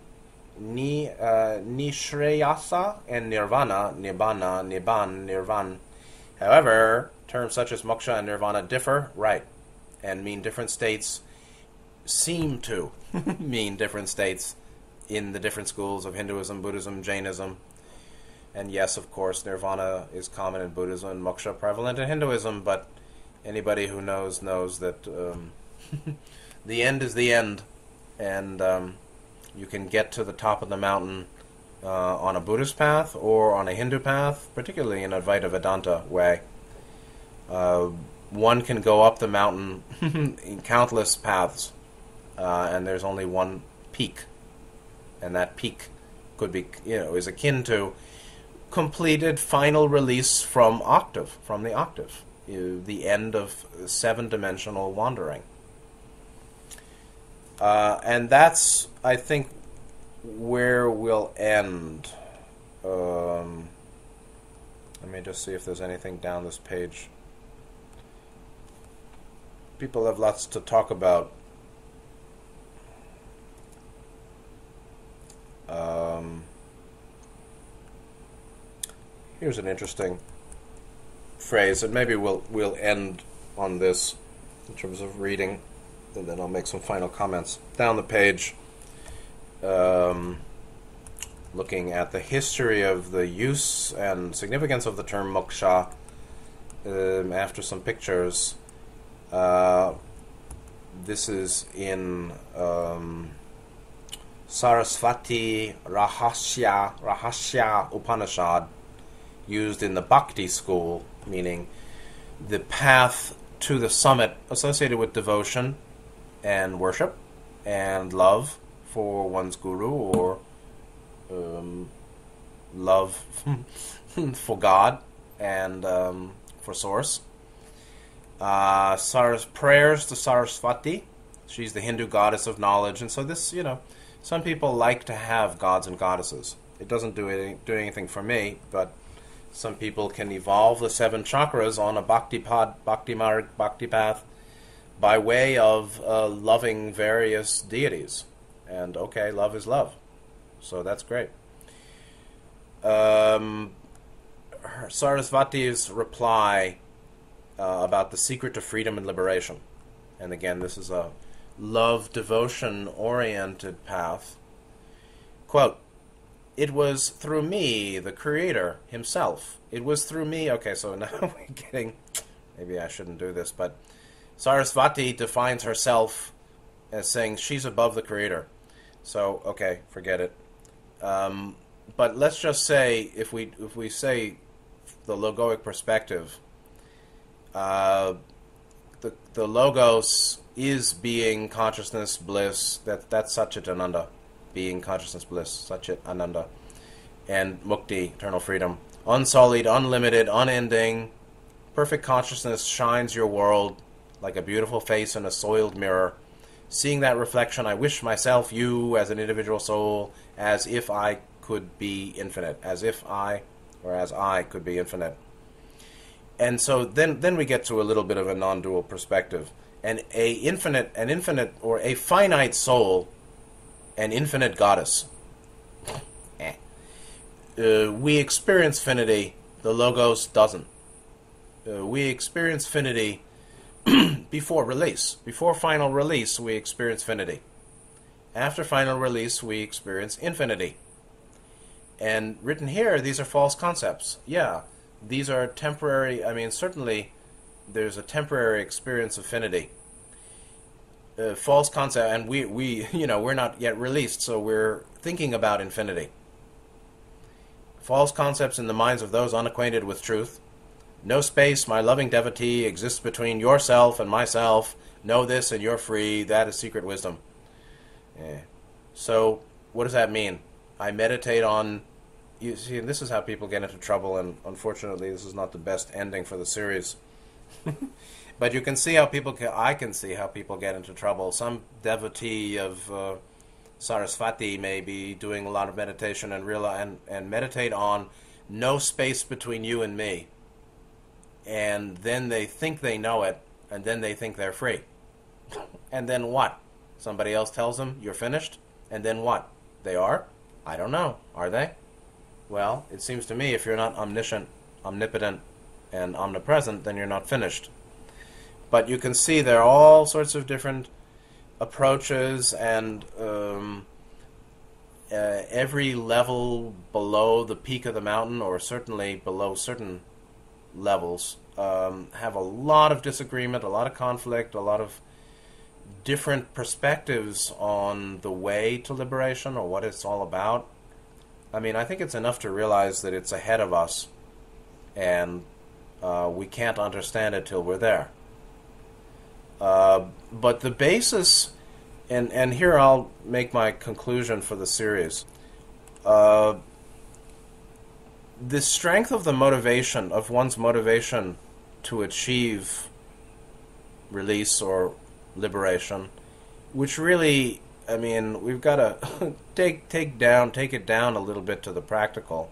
ni, uh, nishreyasa, and nirvana, nibbana, nibban, nirvan. However, terms such as moksha and nirvana differ, right, and mean different states, seem to mean different states in the different schools of Hinduism, Buddhism, Jainism. And yes, of course, nirvana is common in Buddhism and moksha prevalent in Hinduism, but anybody who knows knows that um, the end is the end, and um, you can get to the top of the mountain uh, on a Buddhist path or on a Hindu path, particularly in Advaita Vedanta way. Uh, one can go up the mountain in countless paths, uh, and there's only one peak, and that peak could be, you know, is akin to completed final release from octave, from the octave, the end of seven-dimensional wandering. Uh, and that's, I think, where we'll end. Um, let me just see if there's anything down this page. People have lots to talk about. Um... Here's an interesting phrase, and maybe we'll we'll end on this in terms of reading, and then I'll make some final comments. Down the page, um, looking at the history of the use and significance of the term moksha, um, after some pictures. Uh, this is in um, Sarasvati Rahasya, Rahasya Upanishad, used in the Bhakti school, meaning the path to the summit associated with devotion and worship and love for one's guru, or um, love for God and um, for Source. Uh, Saras, prayers to Sarasvati. She's the Hindu goddess of knowledge. And so this, you know, some people like to have gods and goddesses. It doesn't do, any, do anything for me, but some people can evolve the seven chakras on a bhakti pad, bhakti marg, bhakti path by way of uh, loving various deities. And okay, love is love. So that's great. Um, Sarasvati's reply uh, about the secret to freedom and liberation. And again, this is a love, devotion-oriented path. Quote, "It was through me, the Creator himself. It was through me." Okay, so now we're getting... Maybe I shouldn't do this, but... Sarasvati defines herself as saying she's above the Creator. So, okay, forget it. Um, but let's just say, if we if we say the logoic perspective, uh, the the logos is being, consciousness, bliss. That that's sat-chit-ananda, being, consciousness, bliss, sat-chit-ananda, and mukti, eternal freedom, unsullied, unlimited, unending, perfect consciousness shines your world like a beautiful face in a soiled mirror. Seeing that reflection, I wish myself, you, as an individual soul, as if I could be infinite. As if I, or as I, could be infinite. And so then, then we get to a little bit of a non-dual perspective. And a infinite, an infinite, or a finite soul, an infinite goddess. Eh. Uh, we experience finity, the logos doesn't. Uh, we experience finity... before release, before final release, we experience finity. After final release, we experience infinity. And written here, these are false concepts. Yeah, these are temporary. I mean, certainly there's a temporary experience of finity. Uh, false concept, and we, we, you know, we're not yet released, so we're thinking about infinity. False concepts in the minds of those unacquainted with truth. No space, my loving devotee, exists between yourself and myself. Know this and you're free. That is secret wisdom. Yeah. So, what does that mean? I meditate on... You see, and this is how people get into trouble, and unfortunately this is not the best ending for the series. But you can see how people... Can, I can see how people get into trouble. Some devotee of uh, Sarasvati may be doing a lot of meditation and, realize, and, and meditate on no space between you and me. And then they think they know it, and then they think they're free. And then what? Somebody else tells them, you're finished, and then what? They are? I don't know. Are they? Well, it seems to me if you're not omniscient, omnipotent, and omnipresent, then you're not finished. But you can see there are all sorts of different approaches, and um, uh, every level below the peak of the mountain, or certainly below certain levels, um, have a lot of disagreement, a lot of conflict, a lot of different perspectives on the way to liberation or what it's all about. I mean, I think it's enough to realize that it's ahead of us and uh, we can't understand it till we're there. Uh, but the basis, and, and here I'll make my conclusion for the series, uh, the strength of the motivation, of one's motivation to achieve release or liberation, which really, I mean, we've got to take, take down, take it down a little bit to the practical.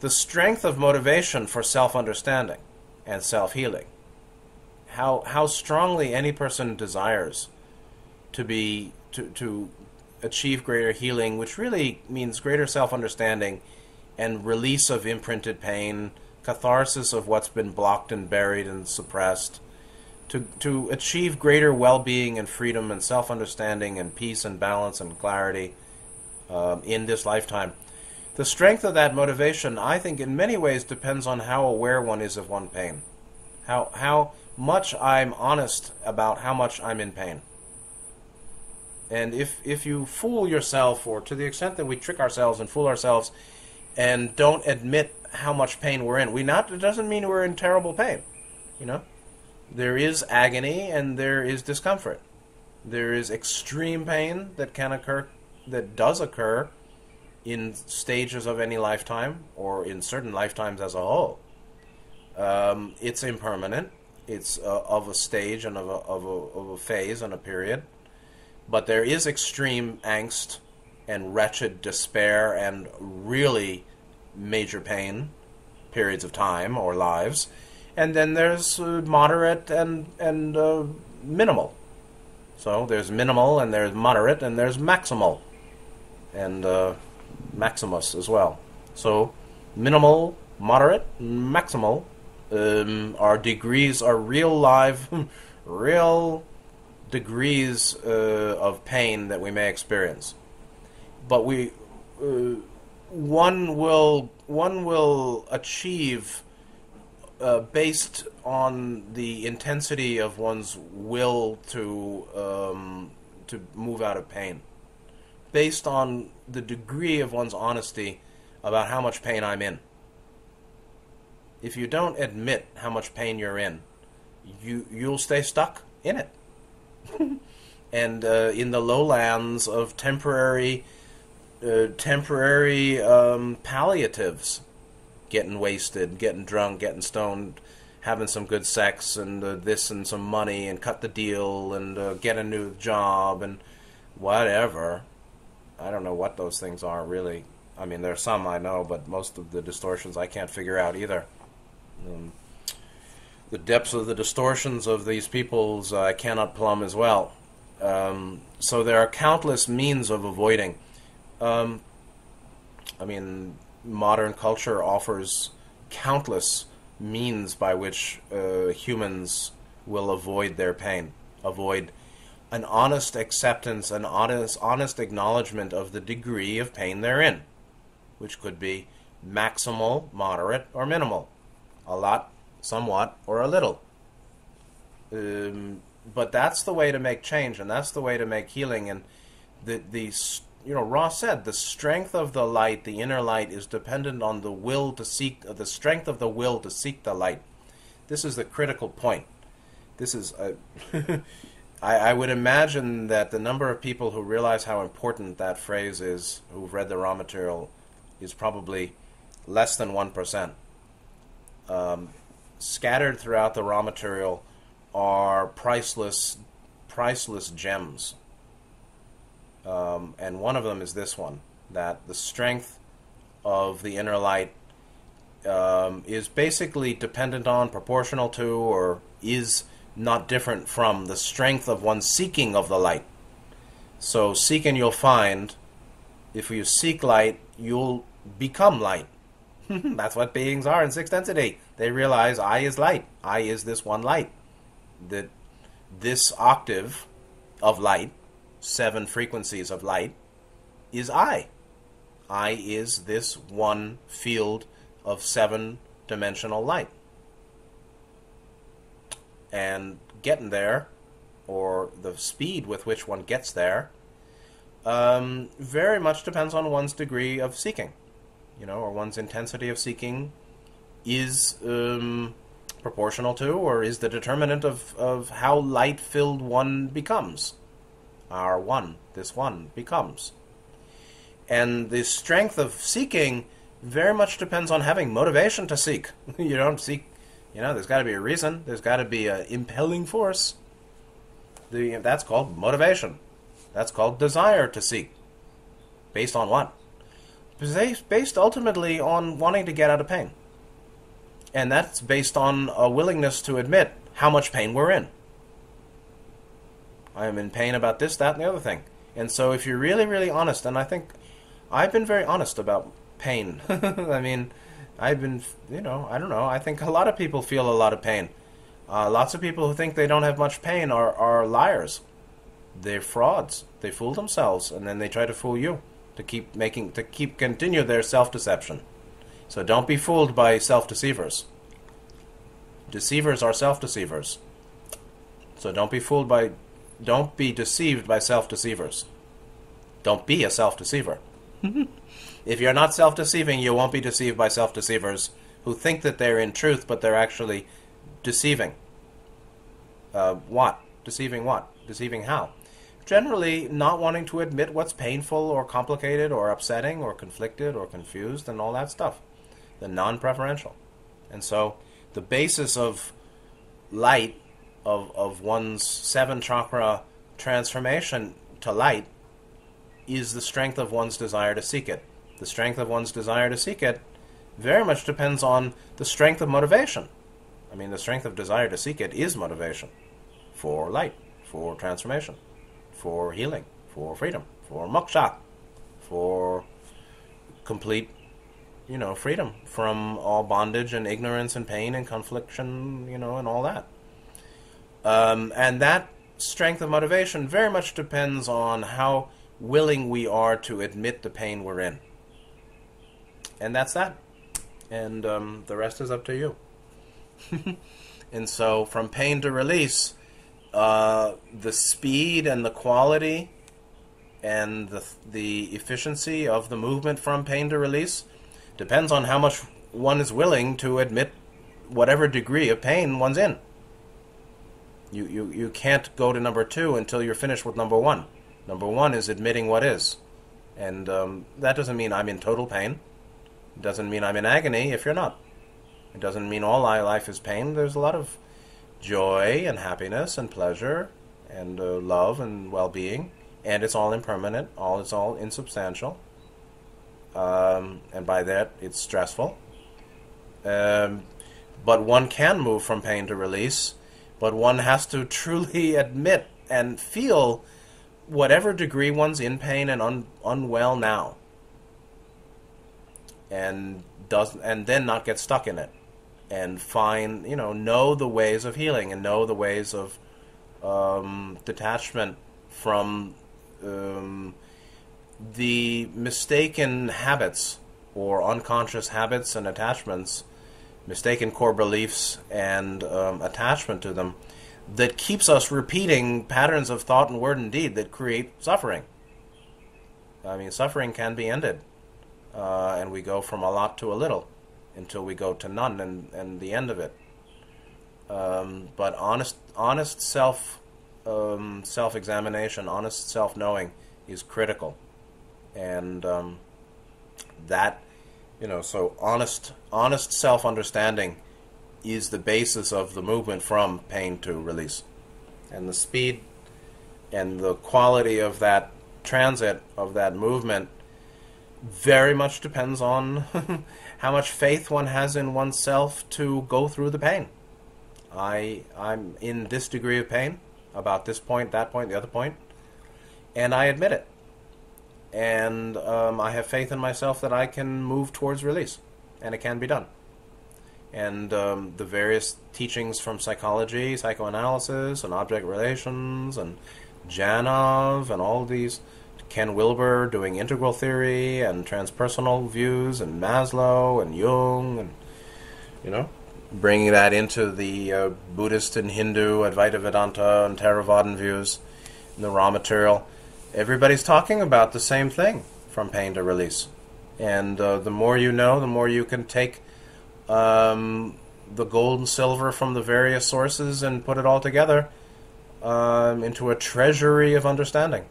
The strength of motivation for self-understanding and self-healing. How, how strongly any person desires to be, to, to achieve greater healing, which really means greater self-understanding and release of imprinted pain, catharsis of what's been blocked and buried and suppressed, to, to achieve greater well-being and freedom and self-understanding and peace and balance and clarity uh, in this lifetime. The strength of that motivation, I think, in many ways depends on how aware one is of one's pain. How, how much I'm honest about how much I'm in pain. And if, if you fool yourself, or to the extent that we trick ourselves and fool ourselves and don't admit how much pain we're in, we not, it doesn't mean we're in terrible pain. You know, there is agony and there is discomfort. There is extreme pain that can occur, that does occur in stages of any lifetime or in certain lifetimes as a whole. Um, it's impermanent. It's uh, of a stage and of a, of, a, of a phase and a period. But there is extreme angst and wretched despair and really major pain, periods of time or lives. And then there's uh, moderate and, and uh, minimal. So there's minimal and there's moderate and there's maximal. And uh, maximus as well. So minimal, moderate, maximal um, are degrees, are real live, real... degrees uh, of pain that we may experience, but we uh, one will one will achieve uh, based on the intensity of one's will to um, to move out of pain, based on the degree of one's honesty about how much pain I'm in. If you don't admit how much pain you're in, you you'll stay stuck in it. And uh, in the lowlands of temporary, uh, temporary um, palliatives, getting wasted, getting drunk, getting stoned, having some good sex, and uh, this and some money, and cut the deal, and uh, get a new job, and whatever. I don't know what those things are really. I mean, there are some I know, but most of the distortions I can't figure out either. Um, The depths of the distortions of these peoples I uh, cannot plumb as well. Um, so there are countless means of avoiding. Um, I mean, modern culture offers countless means by which uh, humans will avoid their pain, avoid an honest acceptance, an honest, honest acknowledgement of the degree of pain they're in, which could be maximal, moderate, or minimal. A lot, somewhat, or a little. Um, but that's the way to make change, and that's the way to make healing. And the, the you know, Ra said, the strength of the light, the inner light, is dependent on the will to seek, the strength of the will to seek the light. This is the critical point. This is, a I, I would imagine that the number of people who realize how important that phrase is, who've read the Ra material, is probably less than one percent. Um, Scattered throughout the Ra material are priceless, priceless gems. Um, and one of them is this one, that the strength of the inner light um, is basically dependent on, proportional to, or is not different from the strength of one's seeking of the light. So seek and you'll find. If you seek light, you'll become light. That's what beings are in sixth density. They realize I is light. I is this one light. That this octave of light, seven frequencies of light, is I. I is this one field of seven-dimensional light. And getting there, or the speed with which one gets there, um, very much depends on one's degree of seeking. You know, or one's intensity of seeking is um, proportional to, or is the determinant of, of how light-filled one becomes. Our one, this one, becomes. And the strength of seeking very much depends on having motivation to seek. You don't seek, you know, there's got to be a reason. There's got to be an impelling force. The, that's called motivation. That's called desire to seek. Based on what? Based ultimately on wanting to get out of pain. And that's based on a willingness to admit how much pain we're in. I am in pain about this, that, and the other thing. And so if you're really, really honest, and I think I've been very honest about pain. I mean, I've been, you know, I don't know. I think a lot of people feel a lot of pain. Uh, lots of people who think they don't have much pain are, are liars. They're frauds. They fool themselves, and then they try to fool you. to keep making to keep continue their self-deception. So don't be fooled by self-deceivers. Deceivers are self-deceivers. So don't be fooled by don't be deceived by self-deceivers. Don't be a self-deceiver. If you're not self-deceiving, you won't be deceived by self-deceivers who think that they're in truth, but they're actually deceiving. Uh, what? Deceiving what? Deceiving how? Generally, not wanting to admit what's painful or complicated or upsetting or conflicted or confused and all that stuff. The non-preferential. And so the basis of light, of, of one's seven-chakra transformation to light, is the strength of one's desire to seek it. The strength of one's desire to seek it very much depends on the strength of motivation. I mean, the strength of desire to seek it is motivation for light, for transformation, for healing, for freedom, for moksha, for complete, you know, freedom from all bondage and ignorance and pain and confliction, you know, and all that. Um, and that strength of motivation very much depends on how willing we are to admit the pain we're in. And that's that. And um, the rest is up to you. And so from pain to release, uh, the speed and the quality and the, the efficiency of the movement from pain to release depends on how much one is willing to admit whatever degree of pain one's in. You, you, you can't go to number two until you're finished with number one. Number one is admitting what is. And um, that doesn't mean I'm in total pain. It doesn't mean I'm in agony if you're not. It doesn't mean all life is pain. There's a lot of joy and happiness and pleasure and uh, love and well-being. And it's all impermanent. All It's all insubstantial. Um, and by that, it's stressful. Um, but one can move from pain to release. But one has to truly admit and feel whatever degree one's in pain and un unwell now. And, does, and then not get stuck in it. And find, you know, know the ways of healing and know the ways of um, detachment from um, the mistaken habits or unconscious habits and attachments, mistaken core beliefs and um, attachment to them that keeps us repeating patterns of thought and word and deed that create suffering. I mean, suffering can be ended. Uh, and we go from a lot to a little until we go to none and, and the end of it. Um, but honest, honest self, um, self-examination, honest self-knowing is critical. And um, that, you know, so honest, honest self-understanding is the basis of the movement from pain to release. And the speed and the quality of that transit, of that movement, very much depends on how much faith one has in oneself to go through the pain. I, I'm in this degree of pain, about this point, that point, the other point, and I admit it. And um, I have faith in myself that I can move towards release, and it can be done. And um, the various teachings from psychology, psychoanalysis, and object relations, and Janov, and all these, Ken Wilber doing integral theory and transpersonal views and Maslow and Jung and, you know, bringing that into the uh, Buddhist and Hindu Advaita Vedanta and Theravada views and the raw material. Everybody's talking about the same thing from pain to release. And uh, the more you know, the more you can take um, the gold and silver from the various sources and put it all together um, into a treasury of understanding.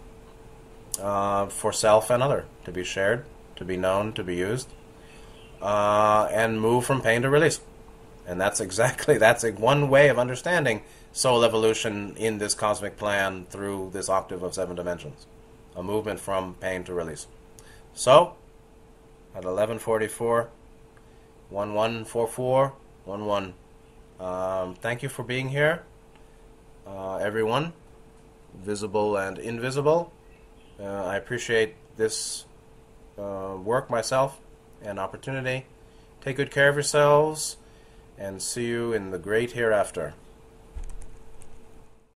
Uh, for self and other, to be shared, to be known, to be used, uh, and move from pain to release. And that's exactly, that's a one way of understanding soul evolution in this cosmic plan through this octave of seven dimensions. A movement from pain to release. So, at eleven forty-four, eleven forty-four, eleven, um, thank you for being here, uh, everyone, visible and invisible. Uh, I appreciate this uh, work myself and opportunity. Take good care of yourselves and see you in the great hereafter.